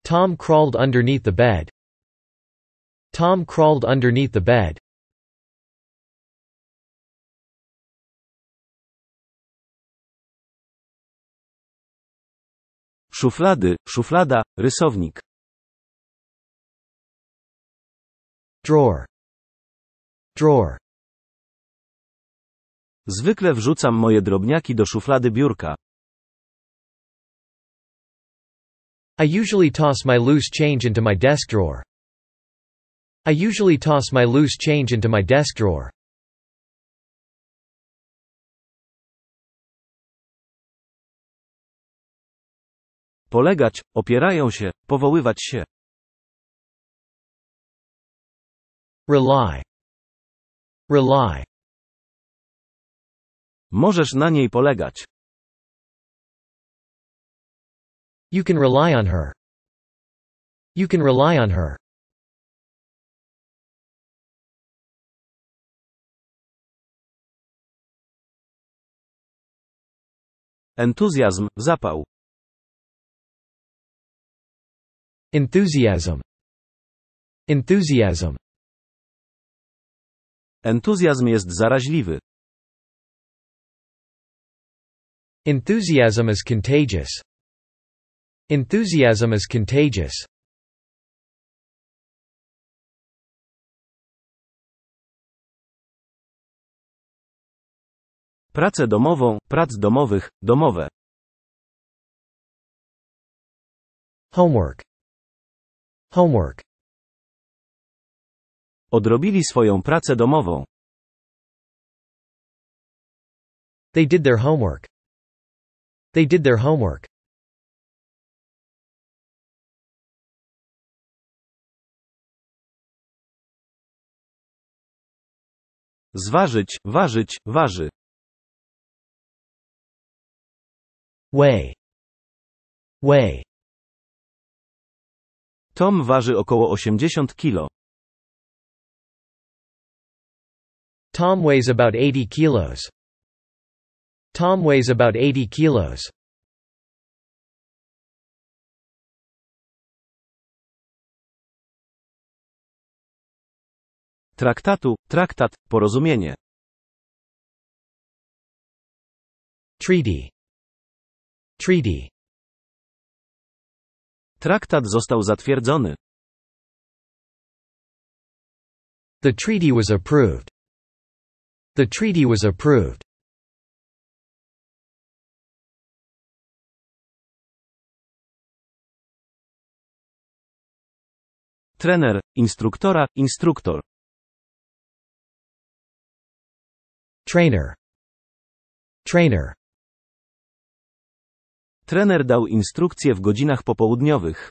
Tom crawled underneath the bed. Tom crawled underneath the bed. Szuflady, szuflada, rysownik. Drawer. Drawer. Zwykle wrzucam moje drobniaki do szuflady biurka. I usually toss my loose change into my desk drawer. I usually toss my loose change into my desk drawer. Polegać, opierają się, powoływać się. Rely. Rely. Możesz na niej polegać. You can rely on her. You can rely on her. Entuzjazm, zapał. Enthusiasm. Enthusiasm. Entuzjazm jest zaraźliwy. Enthusiasm is contagious. Enthusiasm is contagious. Pracę domową, prac domowych, domowe. Homework. Homework. Odrobili swoją pracę domową. They did their homework. They did their homework. Zważyć, ważyć, waży. Weigh. Weigh. Tom waży około 80 kilo. Tom weighs about 80 kilos. Tom weighs about 80 kilos. Traktatu, traktat, porozumienie. Treaty. Treaty. Traktat został zatwierdzony. The treaty was approved. The treaty was approved. Trener, instruktora, instruktor. Trainer. Trainer. Trener dał instrukcje w godzinach popołudniowych.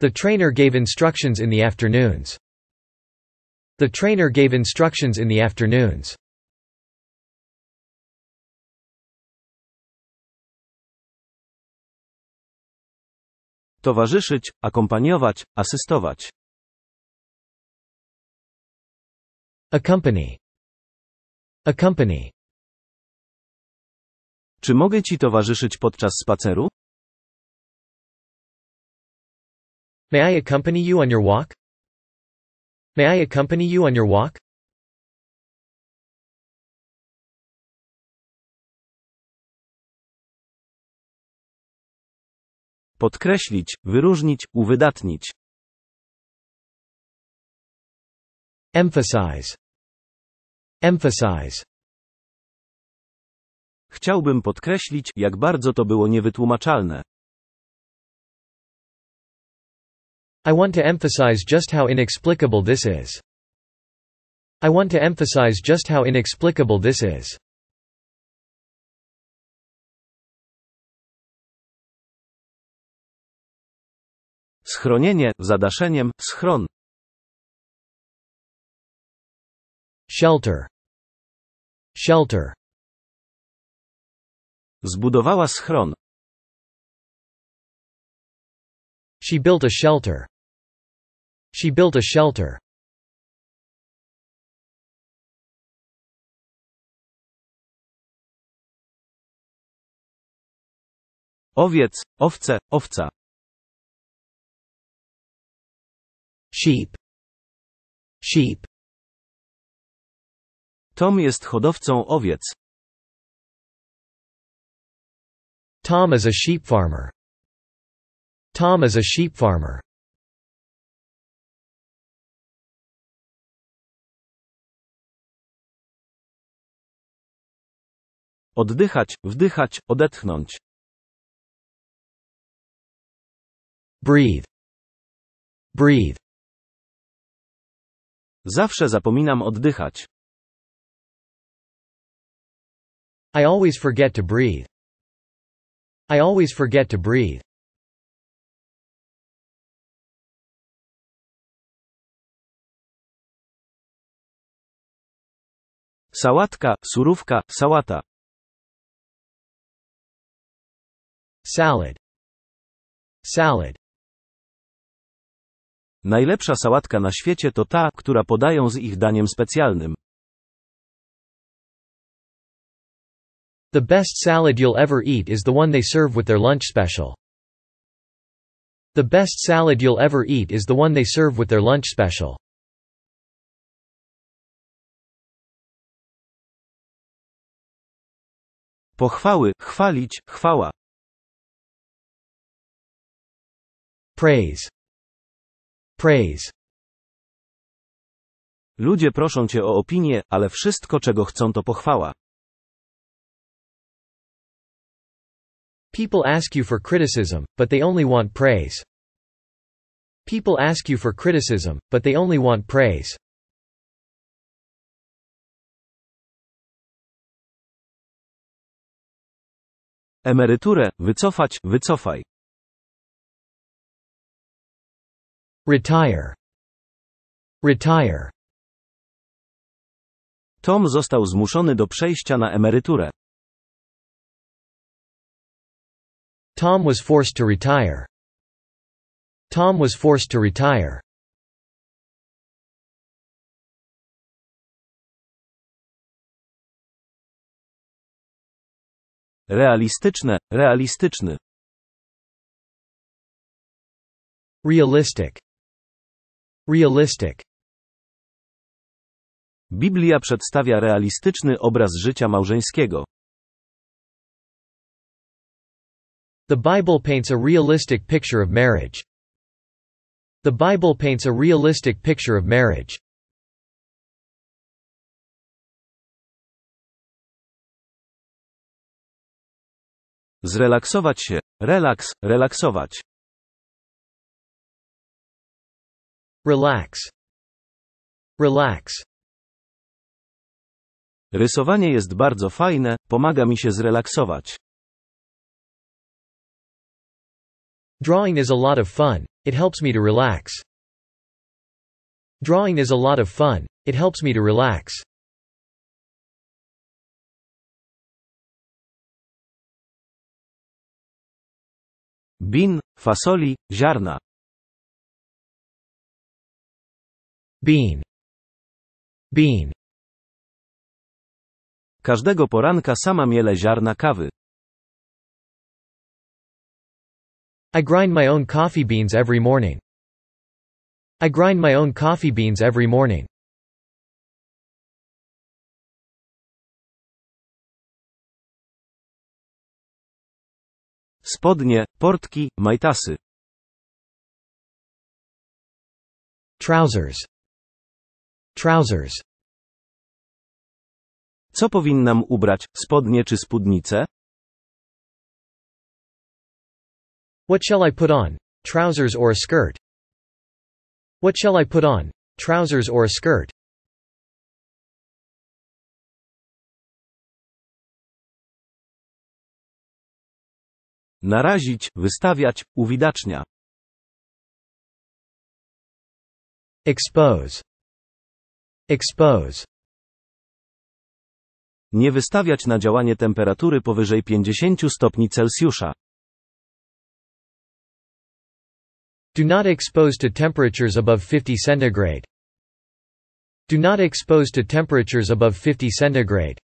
The trainer gave instructions in the afternoons. The trainer gave instructions in the afternoons. Towarzyszyć, akompaniować, asystować. Accompany. Accompany. Czy mogę ci towarzyszyć podczas spaceru? May I accompany you on your walk? May I accompany you on your walk? Podkreślić, wyróżnić, uwydatnić. Emphasize. Emphasize. Chciałbym podkreślić, jak bardzo to było niewytłumaczalne. I want to emphasize just how inexplicable this is. I want to emphasize just how inexplicable this is. Schronienie, zadaszeniem, schron. Shelter. Shelter. Zbudowała schron. She built a shelter. She built a shelter. Owiec, owce, owca. Sheep. Sheep. Tom jest hodowcą owiec. Tom is a sheep farmer. Tom is a sheep farmer. Oddychać, wdychać, odetchnąć. Breathe. Breathe. Zawsze zapominam oddychać. I always forget to breathe. I always forget to breathe. Sałatka, surówka, sałata. Salad. Salad. Najlepsza sałatka na świecie to ta, która podają z ich daniem specjalnym. The best salad you'll ever eat is the one they serve with their lunch special. The best salad you'll ever eat is the one they serve with their lunch special. Pochwały, chwalić, chwała. Praise. Praise. Ludzie proszą cię o opinię, ale wszystko czego chcą to pochwała. People ask you for criticism, but they only want praise. People ask you for criticism, but they only want praise. Emeryturę, wycofać, wycofaj. Retire. Retire. Tom został zmuszony do przejścia na emeryturę. Tom was forced to retire. Tom was forced to retire. Realistyczne, realistyczny. Realistic. Realistic. Biblia przedstawia realistyczny obraz życia małżeńskiego. The Bible paints a realistic picture of marriage. The Bible paints a realistic picture of marriage. Zrelaksować się, relaks, relaksować. Relax. Relax. Rysowanie jest bardzo fajne, pomaga mi się zrelaksować. Drawing is a lot of fun. It helps me to relax. Drawing is a lot of fun. It helps me to relax. Bean, fasoli, ziarna. Bean. Bean. Każdego poranka sama mielę ziarna kawy. I grind my own coffee beans every morning. I grind my own coffee beans every morning. Spodnie, portki, majtasy. Trousers. Trousers. Co powinnam ubrać, spodnie czy spódnicę? What shall I put on? Trousers or a skirt? What shall I put on? Trousers or a skirt? Narazić, wystawiać, uwidacznia. Expose. Expose. Nie wystawiać na działanie temperatury powyżej 50 stopni Celsjusza. Do not expose to temperatures above 50 centigrade. Do not expose to temperatures above 50 centigrade.